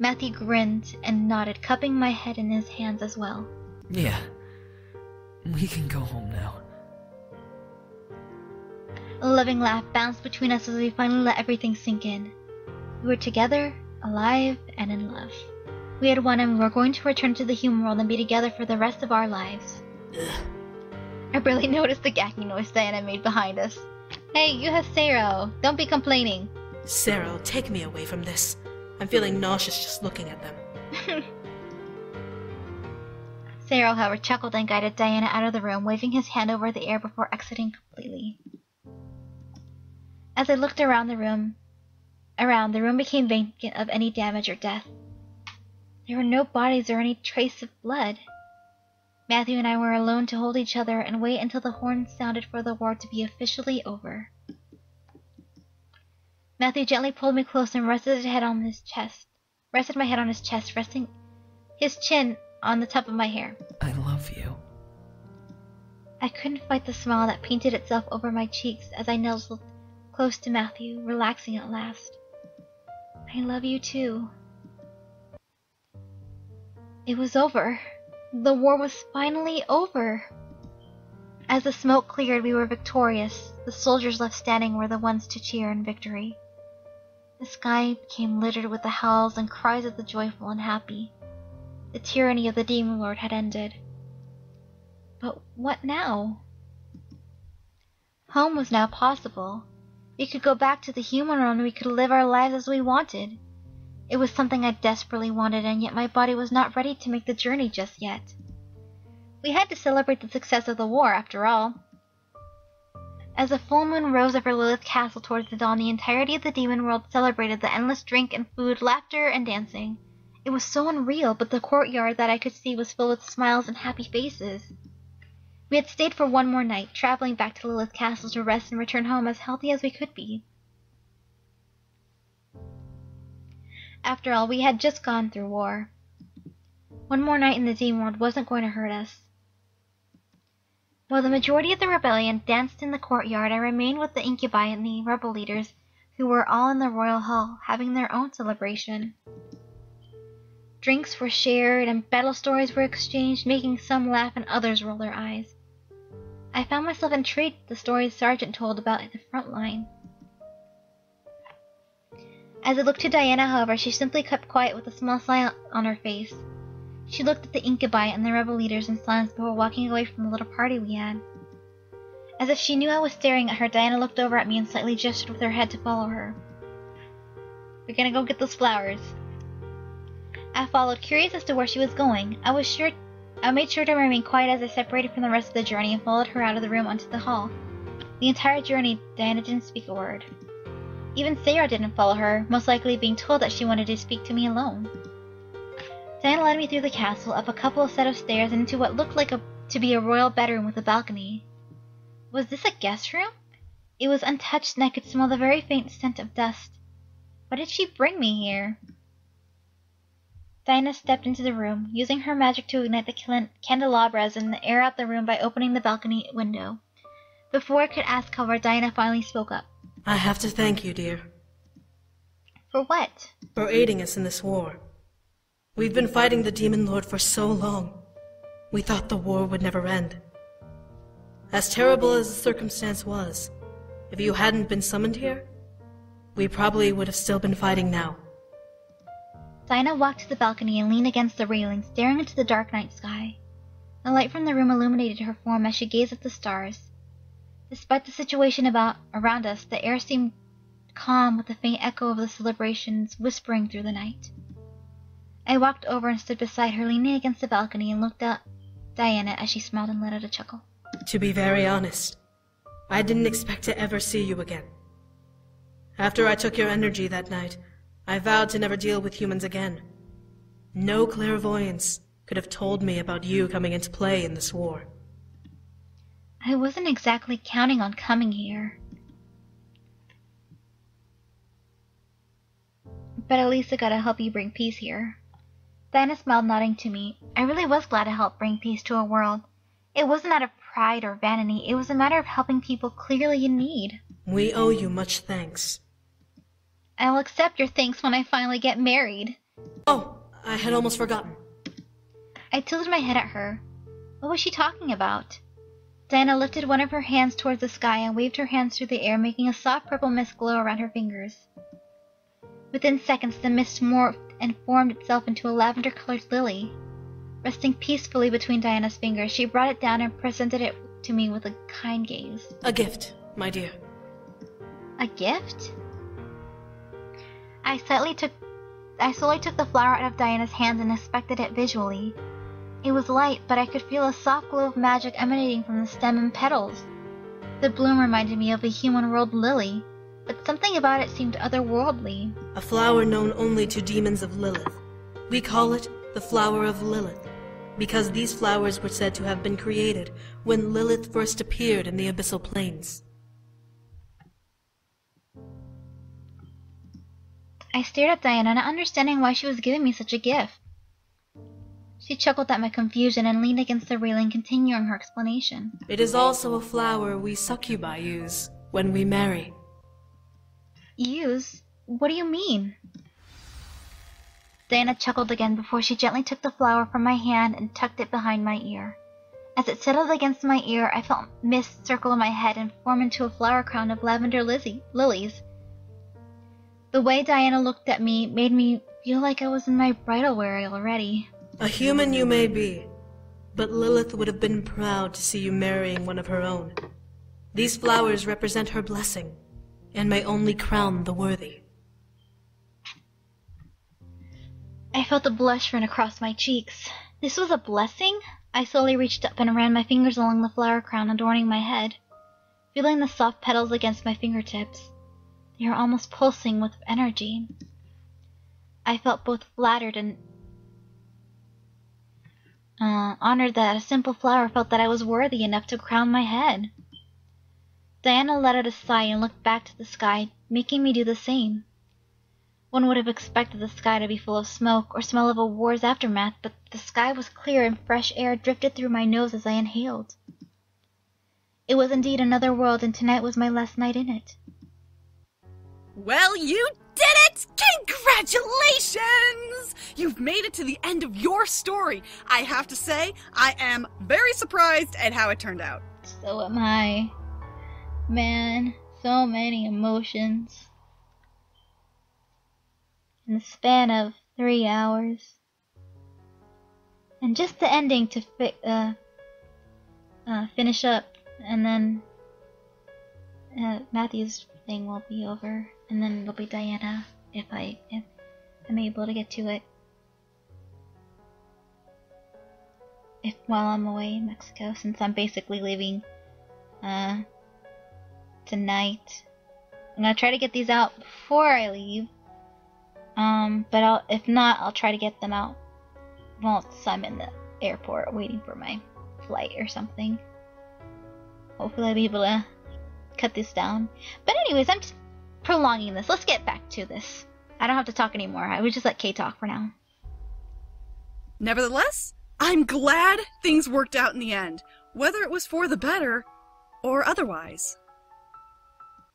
Matthew grinned and nodded, cupping my head in his hands as well. Yeah, we can go home now. A loving laugh bounced between us as we finally let everything sink in. We were together, alive, and in love. We had won, and we were going to return to the human world and be together for the rest of our lives. Ugh. I barely noticed the gagging noise Diana made behind us. Hey, you have Cero. Don't be complaining. Cero, take me away from this. I'm feeling nauseous just looking at them. Cero, however, chuckled and guided Diana out of the room, waving his hand over the air before exiting completely. As I looked around the room, became vacant of any damage or death. There were no bodies or any trace of blood. Matthew and I were alone to hold each other and wait until the horn sounded for the war to be officially over. Matthew gently pulled me close and rested my head on his chest, resting his chin on the top of my hair. I love you. I couldn't fight the smile that painted itself over my cheeks as I nestled close to Matthew, relaxing at last. I love you too. It was over. The war was finally over. As the smoke cleared, we were victorious. The soldiers left standing were the ones to cheer in victory. The sky became littered with the howls and cries of the joyful and happy. The tyranny of the Demon Lord had ended. But what now? Home was now possible. We could go back to the human realm and we could live our lives as we wanted. It was something I desperately wanted, and yet my body was not ready to make the journey just yet. We had to celebrate the success of the war, after all. As the full moon rose over Lilith Castle towards the dawn, the entirety of the demon world celebrated the endless drink and food, laughter and dancing. It was so unreal, but the courtyard that I could see was filled with smiles and happy faces. We had stayed for one more night, traveling back to Lilith Castle to rest and return home as healthy as we could be. After all, we had just gone through war. One more night in the Demon World wasn't going to hurt us. While the majority of the rebellion danced in the courtyard, I remained with the incubi and the rebel leaders, who were all in the royal hall, having their own celebration. Drinks were shared and battle stories were exchanged, making some laugh and others roll their eyes. I found myself intrigued at the stories Sergeant told about the front line. As I looked to Diana, however, she simply kept quiet with a small smile on her face. She looked at the incubi and the rebel leaders in silence before walking away from the little party we had. As if she knew I was staring at her, Diana looked over at me and slightly gestured with her head to follow her. "We're gonna go get those flowers." I followed, curious as to where she was going. I made sure to remain quiet as I separated from the rest of the journey and followed her out of the room onto the hall. The entire journey, Diana didn't speak a word. Even Sarah didn't follow her, most likely being told that she wanted to speak to me alone. Diana led me through the castle, up a couple of set of stairs, and into what looked like to be a royal bedroom with a balcony. Was this a guest room? It was untouched, and I could smell the very faint scent of dust. Why did she bring me here? Diana stepped into the room, using her magic to ignite the candelabras and the air out the room by opening the balcony window. Before I could ask however, Diana finally spoke up. "I have to thank you, dear." "For what?" "For aiding us in this war. We've been fighting the Demon Lord for so long. We thought the war would never end. As terrible as the circumstance was, if you hadn't been summoned here, we probably would have still been fighting now." Diana walked to the balcony and leaned against the railing, staring into the dark night sky. The light from the room illuminated her form as she gazed at the stars. Despite the situation around us, the air seemed calm with the faint echo of the celebrations whispering through the night. I walked over and stood beside her, leaning against the balcony, and looked at Diana as she smiled and let out a chuckle. "To be very honest, I didn't expect to ever see you again. After I took your energy that night, I vowed to never deal with humans again. No clairvoyance could have told me about you coming into play in this war." I wasn't exactly counting on coming here. But at least I gotta help you bring peace here. Diana smiled, nodding to me. I really was glad to help bring peace to a world. It wasn't out of pride or vanity. It was a matter of helping people clearly in need. "We owe you much thanks." "I'll accept your thanks when I finally get married." "Oh, I had almost forgotten." I tilted my head at her. What was she talking about? Diana lifted one of her hands towards the sky and waved her hands through the air, making a soft purple mist glow around her fingers. Within seconds, the mist morphed and formed itself into a lavender-colored lily. Resting peacefully between Diana's fingers, she brought it down and presented it to me with a kind gaze. "A gift, my dear." "A gift?" I slowly took the flower out of Diana's hands and inspected it visually. It was light, but I could feel a soft glow of magic emanating from the stem and petals. The bloom reminded me of a human world lily, but something about it seemed otherworldly. "A flower known only to demons of Lilith. We call it the Flower of Lilith. because these flowers were said to have been created when Lilith first appeared in the Abyssal Plains. I stared at Diana, not understanding why she was giving me such a gift. She chuckled at my confusion and leaned against the railing, continuing her explanation. It is also a flower we succubi use when we marry. Use? What do you mean? Diana chuckled again before she gently took the flower from my hand and tucked it behind my ear. As it settled against my ear, I felt mist circle in my head and form into a flower crown of lavender lilies. The way Diana looked at me made me feel like I was in my bridal wear already. A human you may be, but Lilith would have been proud to see you marrying one of her own. These flowers represent her blessing, and may only crown the worthy. I felt a blush run across my cheeks. This was a blessing? I slowly reached up and ran my fingers along the flower crown adorning my head, feeling the soft petals against my fingertips. They were almost pulsing with energy. I felt both flattered and honored that a simple flower felt that I was worthy enough to crown my head. Diana let out a sigh and looked back to the sky, making me do the same. One would have expected the sky to be full of smoke or smell of a war's aftermath, but the sky was clear and fresh air drifted through my nose as I inhaled. It was indeed another world, and tonight was my last night in it. Well, you did it! Congratulations! You've made it to the end of your story. I have to say, I am very surprised at how it turned out. So am I. Man, so many emotions. In the span of 3 hours. And just the ending to finish up, and then Matthew's thing will be over, and then it'll be Diana if I'm able to get to it. If while I'm away in Mexico, since I'm basically leaving tonight. I'm gonna try to get these out before I leave. But if not, I'll try to get them out once I'm in the airport waiting for my flight or something. Hopefully I'll be able to cut this down. But anyways, I'm just prolonging this. Let's get back to this. I don't have to talk anymore. I would just let Kay talk for now. Nevertheless, I'm glad things worked out in the end, whether it was for the better or otherwise.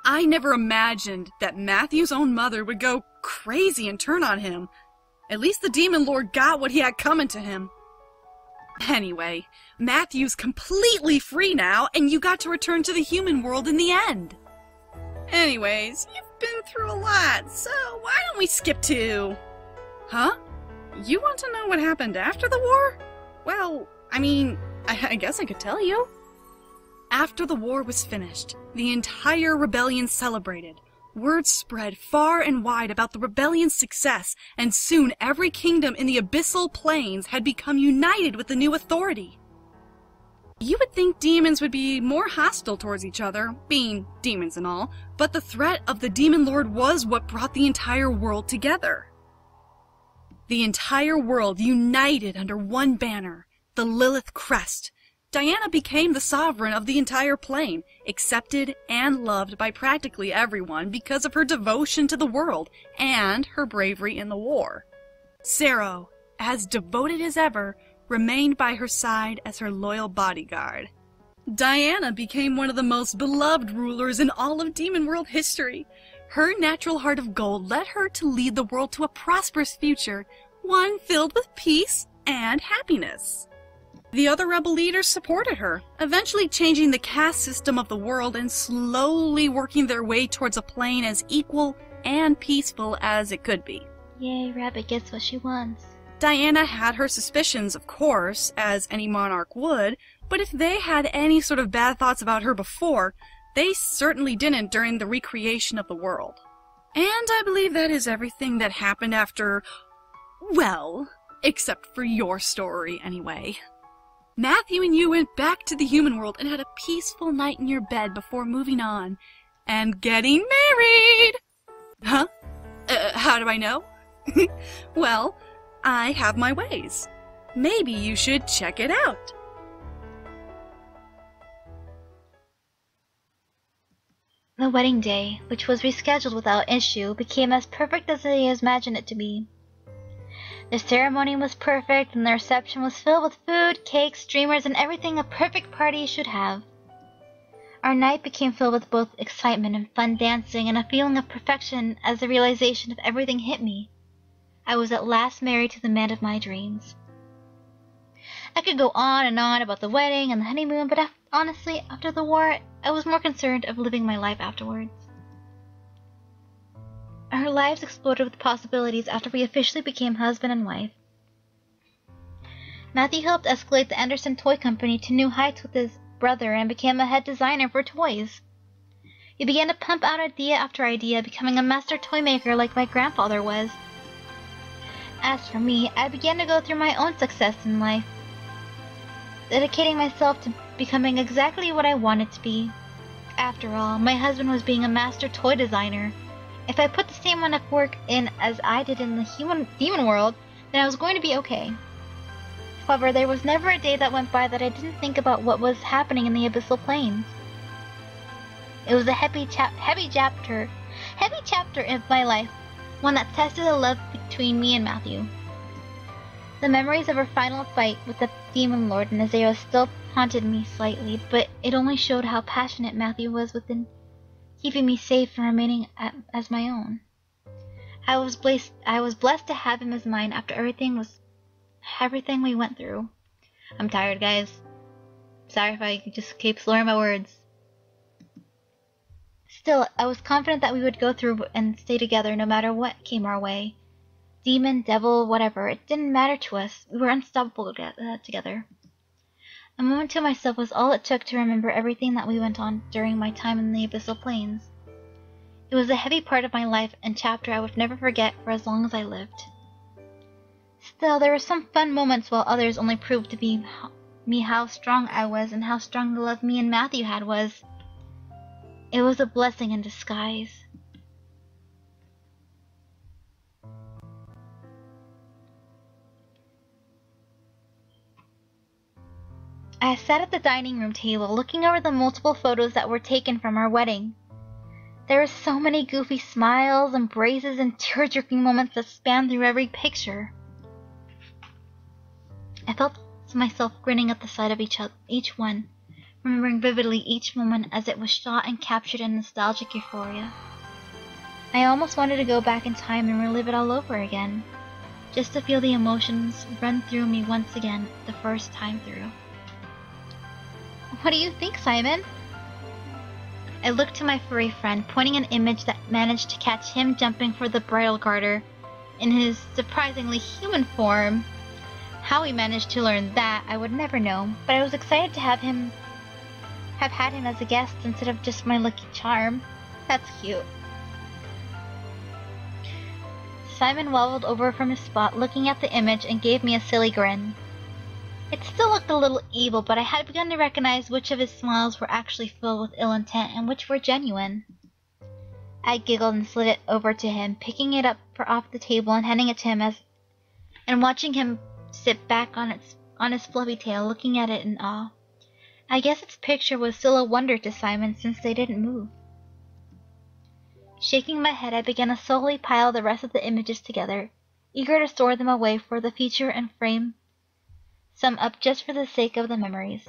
I never imagined that Matthew's own mother would go crazy and turn on him. At least the Demon Lord got what he had coming to him. Anyway, Matthew's completely free now, and you got to return to the human world in the end. Anyways, you've been through a lot, so why don't we skip to... Huh? You want to know what happened after the war? Well, I mean, I guess I could tell you. After the war was finished, the entire rebellion celebrated. Word spread far and wide about the rebellion's success, and soon every kingdom in the Abyssal Plains had become united with the new authority. You would think demons would be more hostile towards each other, being demons and all, but the threat of the Demon Lord was what brought the entire world together. The entire world united under one banner, the Lilith Crest. Diana became the sovereign of the entire plane, accepted and loved by practically everyone because of her devotion to the world and her bravery in the war. Cero, as devoted as ever, remained by her side as her loyal bodyguard. Diana became one of the most beloved rulers in all of Demon World history. Her natural heart of gold led her to lead the world to a prosperous future, one filled with peace and happiness. The other rebel leaders supported her, eventually changing the caste system of the world and slowly working their way towards a plane as equal and peaceful as it could be. Yay, Rabbit gets what she wants. Diana had her suspicions, of course, as any monarch would, but if they had any sort of bad thoughts about her before, they certainly didn't during the recreation of the world. And I believe that is everything that happened after, well, except for your story anyway. Matthew and you went back to the human world and had a peaceful night in your bed before moving on and getting married! Huh? How do I know? Well, I have my ways. Maybe you should check it out. The wedding day, which was rescheduled without issue, became as perfect as they imagined it to be. The ceremony was perfect, and the reception was filled with food, cakes, dreamers, and everything a perfect party should have. Our night became filled with both excitement and fun dancing, and a feeling of perfection as the realization of everything hit me. I was at last married to the man of my dreams. I could go on and on about the wedding and the honeymoon, but honestly, after the war, I was more concerned of living my life afterwards. Our lives exploded with possibilities after we officially became husband and wife. Matthew helped escalate the Anderson Toy Company to new heights with his brother and became a head designer for toys. He began to pump out idea after idea, becoming a master toy maker like my grandfather was. As for me, I began to go through my own success in life, dedicating myself to becoming exactly what I wanted to be. After all, my husband was being a master toy designer. If I put the same amount of work in as I did in the human demon world, then I was going to be okay. However, there was never a day that went by that I didn't think about what was happening in the Abyssal Plains. It was a heavy chapter of my life, one that tested the love between me and Matthew. The memories of our final fight with the Demon Lord and Nazeo still haunted me slightly, but it only showed how passionate Matthew was within keeping me safe from remaining as my own. I was blessed to have him as mine after everything we went through. I'm tired, guys. Sorry if I just keep slurring my words. Still, I was confident that we would go through and stay together no matter what came our way. Demon, devil, whatever, it didn't matter to us. We were unstoppable together. A moment to myself was all it took to remember everything that we went on during my time in the Abyssal Plains. It was a heavy part of my life and chapter I would never forget for as long as I lived. Still, there were some fun moments, while others only proved to be me how strong I was and how strong the love me and Matthew had was. It was a blessing in disguise. I sat at the dining room table, looking over the multiple photos that were taken from our wedding. There were so many goofy smiles, embraces, and tear-jerking moments that spanned through every picture. I felt myself grinning at the sight of each one, remembering vividly each moment as it was shot and captured in nostalgic euphoria. I almost wanted to go back in time and relive it all over again, just to feel the emotions run through me once again the first time through. What do you think, Simon? I looked to my furry friend, pointing an image that managed to catch him jumping for the bridal garter in his surprisingly human form. How he managed to learn that, I would never know, but I was excited to have had him as a guest instead of just my lucky charm. That's cute. Simon waddled over from his spot, looking at the image, and gave me a silly grin. It still looked a little evil, but I had begun to recognize which of his smiles were actually filled with ill intent and which were genuine. I giggled and slid it over to him, picking it up off the table and handing it to him and watching him sit back on his fluffy tail, looking at it in awe. I guess its picture was still a wonder to Simon since they didn't move. Shaking my head, I began to slowly pile the rest of the images together, eager to store them away for the future and frame some up just for the sake of the memories.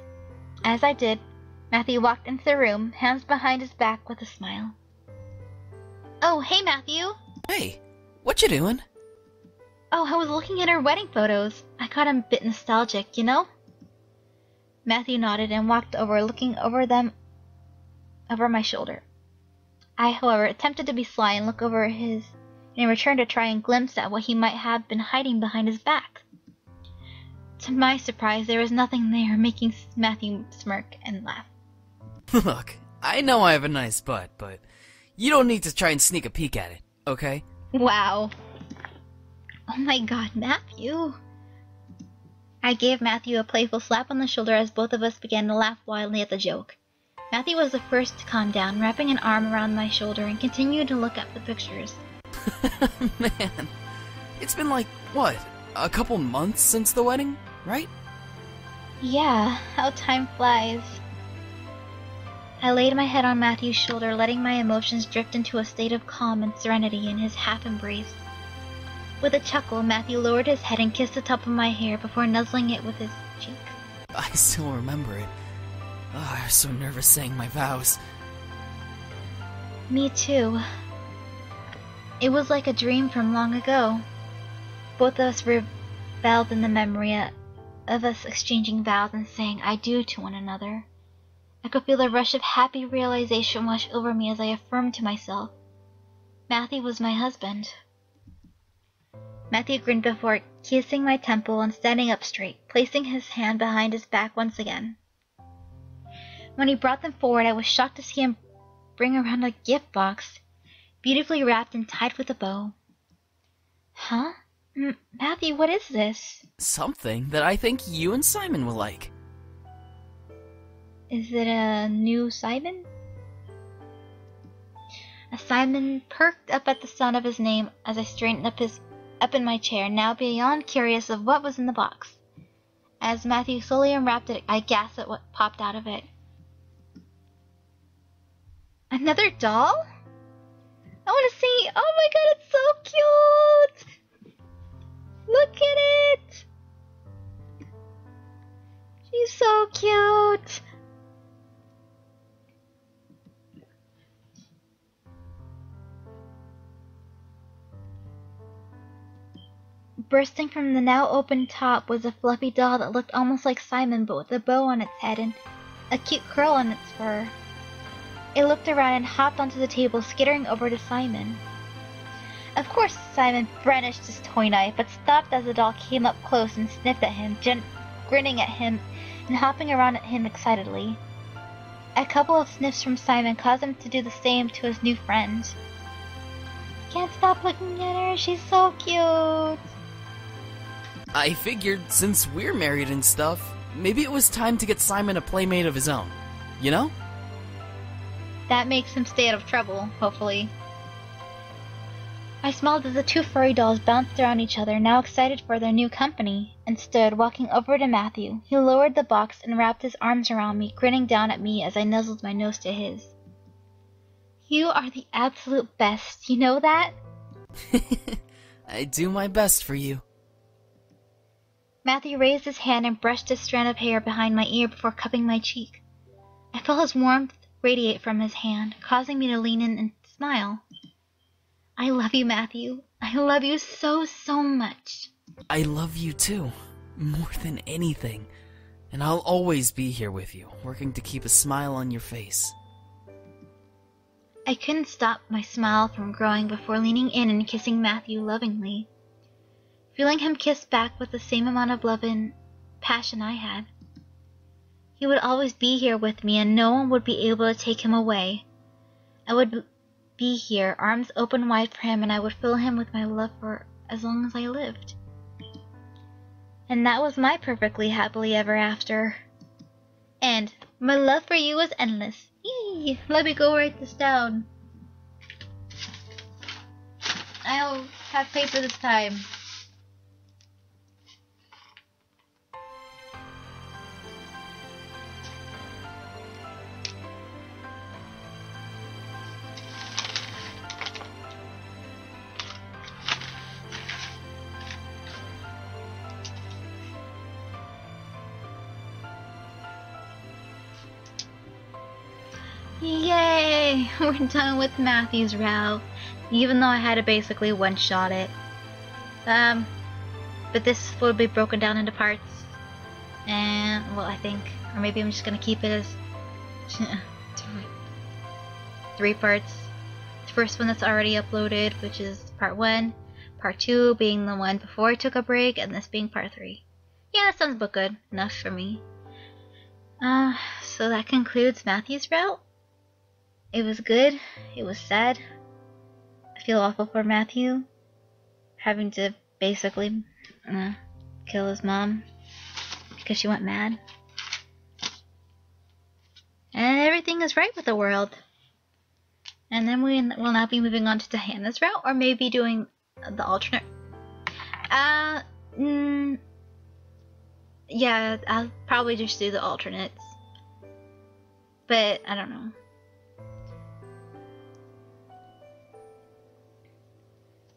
As I did, Matthew walked into the room, hands behind his back with a smile. Oh, hey, Matthew! Hey, what you doing? Oh, I was looking at our wedding photos. I got a bit nostalgic, you know? Matthew nodded and walked over, looking over my shoulder. I, however, attempted to be sly and look over his and in return to try and glimpse at what he might have been hiding behind his back. To my surprise, there was nothing there, making Matthew smirk and laugh. Look, I know I have a nice butt, but you don't need to try and sneak a peek at it, okay? Wow. Oh my god, Matthew. I gave Matthew a playful slap on the shoulder as both of us began to laugh wildly at the joke. Matthew was the first to calm down, wrapping an arm around my shoulder and continued to look at the pictures. Man, it's been like, what, a couple months since the wedding? right? Yeah, how time flies. I laid my head on Matthew's shoulder, letting my emotions drift into a state of calm and serenity in his half-embrace. With a chuckle, Matthew lowered his head and kissed the top of my hair before nuzzling it with his cheek. I still remember it. Oh, I was so nervous saying my vows. Me too. It was like a dream from long ago. Both of us revelled in the memory of us exchanging vows and saying I do to one another. I could feel the rush of happy realization wash over me as I affirmed to myself, Matthew was my husband. Matthew grinned before kissing my temple and standing up straight, placing his hand behind his back once again. When he brought them forward, I was shocked to see him bring around a gift box, beautifully wrapped and tied with a bow. Huh? Matthew, what is this? Something that I think you and Simon will like. Is it a new Simon? A Simon perked up at the sound of his name as I straightened up in my chair, now beyond curious of what was in the box. As Matthew slowly unwrapped it, I gasped at what popped out of it. Another doll? I want to see! Oh my god, it's so cute! Look at it! She's so cute! Bursting from the now open top was a fluffy doll that looked almost like Simon, but with a bow on its head and a cute curl on its fur. It looked around and hopped onto the table, skittering over to Simon. Of course, Simon brandished his toy knife, but stopped as the doll came up close and sniffed at him, grinning at him and hopping around at him excitedly. A couple of sniffs from Simon caused him to do the same to his new friend. Can't stop looking at her, she's so cute! I figured, since we're married and stuff, maybe it was time to get Simon a playmate of his own, you know? That makes him stay out of trouble, hopefully. I smiled as the two furry dolls bounced around each other, now excited for their new company, and stood, walking over to Matthew. He lowered the box and wrapped his arms around me, grinning down at me as I nuzzled my nose to his. You are the absolute best, you know that? I do my best for you. Matthew raised his hand and brushed a strand of hair behind my ear before cupping my cheek. I felt his warmth radiate from his hand, causing me to lean in and smile. I love you, Matthew. I love you so, so much. I love you too, more than anything. And I'll always be here with you, working to keep a smile on your face. I couldn't stop my smile from growing before leaning in and kissing Matthew lovingly. Feeling him kiss back with the same amount of love and passion I had. He would always be here with me, and no one would be able to take him away. I would be here, arms open wide for him, and I would fill him with my love for as long as I lived. And that was my perfectly happily ever after. And my love for you was endless. Eee! Let me go write this down. I'll have paper this time. Yay! We're done with Matthew's row, even though I had to basically one-shot it. But this will be broken down into parts, and, well, I think, or maybe I'm just gonna keep it as three parts. The first one that's already uploaded, which is part 1, part 2 being the one before I took a break, and this being part 3. Yeah, that sounds about good enough for me. So that concludes Matthew's route. It was good, it was sad. I feel awful for Matthew, having to basically kill his mom because she went mad. And everything is right with the world. And then we will now be moving on to Diana's route, or maybe doing the alternate. Yeah, I'll probably just do the alternates. But I don't know.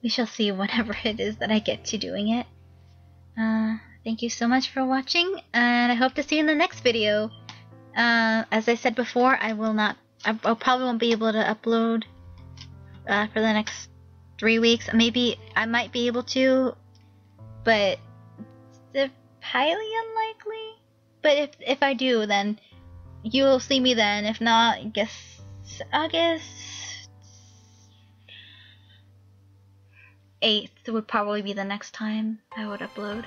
We shall see whenever it is that I get to doing it. Thank you so much for watching, and I hope to see you in the next video. As I said before, I probably won't be able to upload for the next 3 weeks. Maybe I might be able to, but it's highly unlikely. But if I do, then you'll see me then. If not, I guess August 8th would probably be the next time I would upload.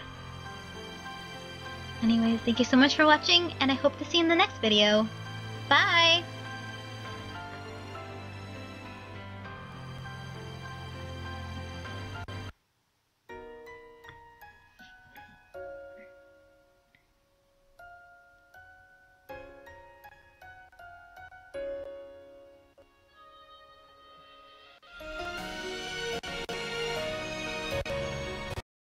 Anyways, thank you so much for watching, and I hope to see you in the next video. Bye!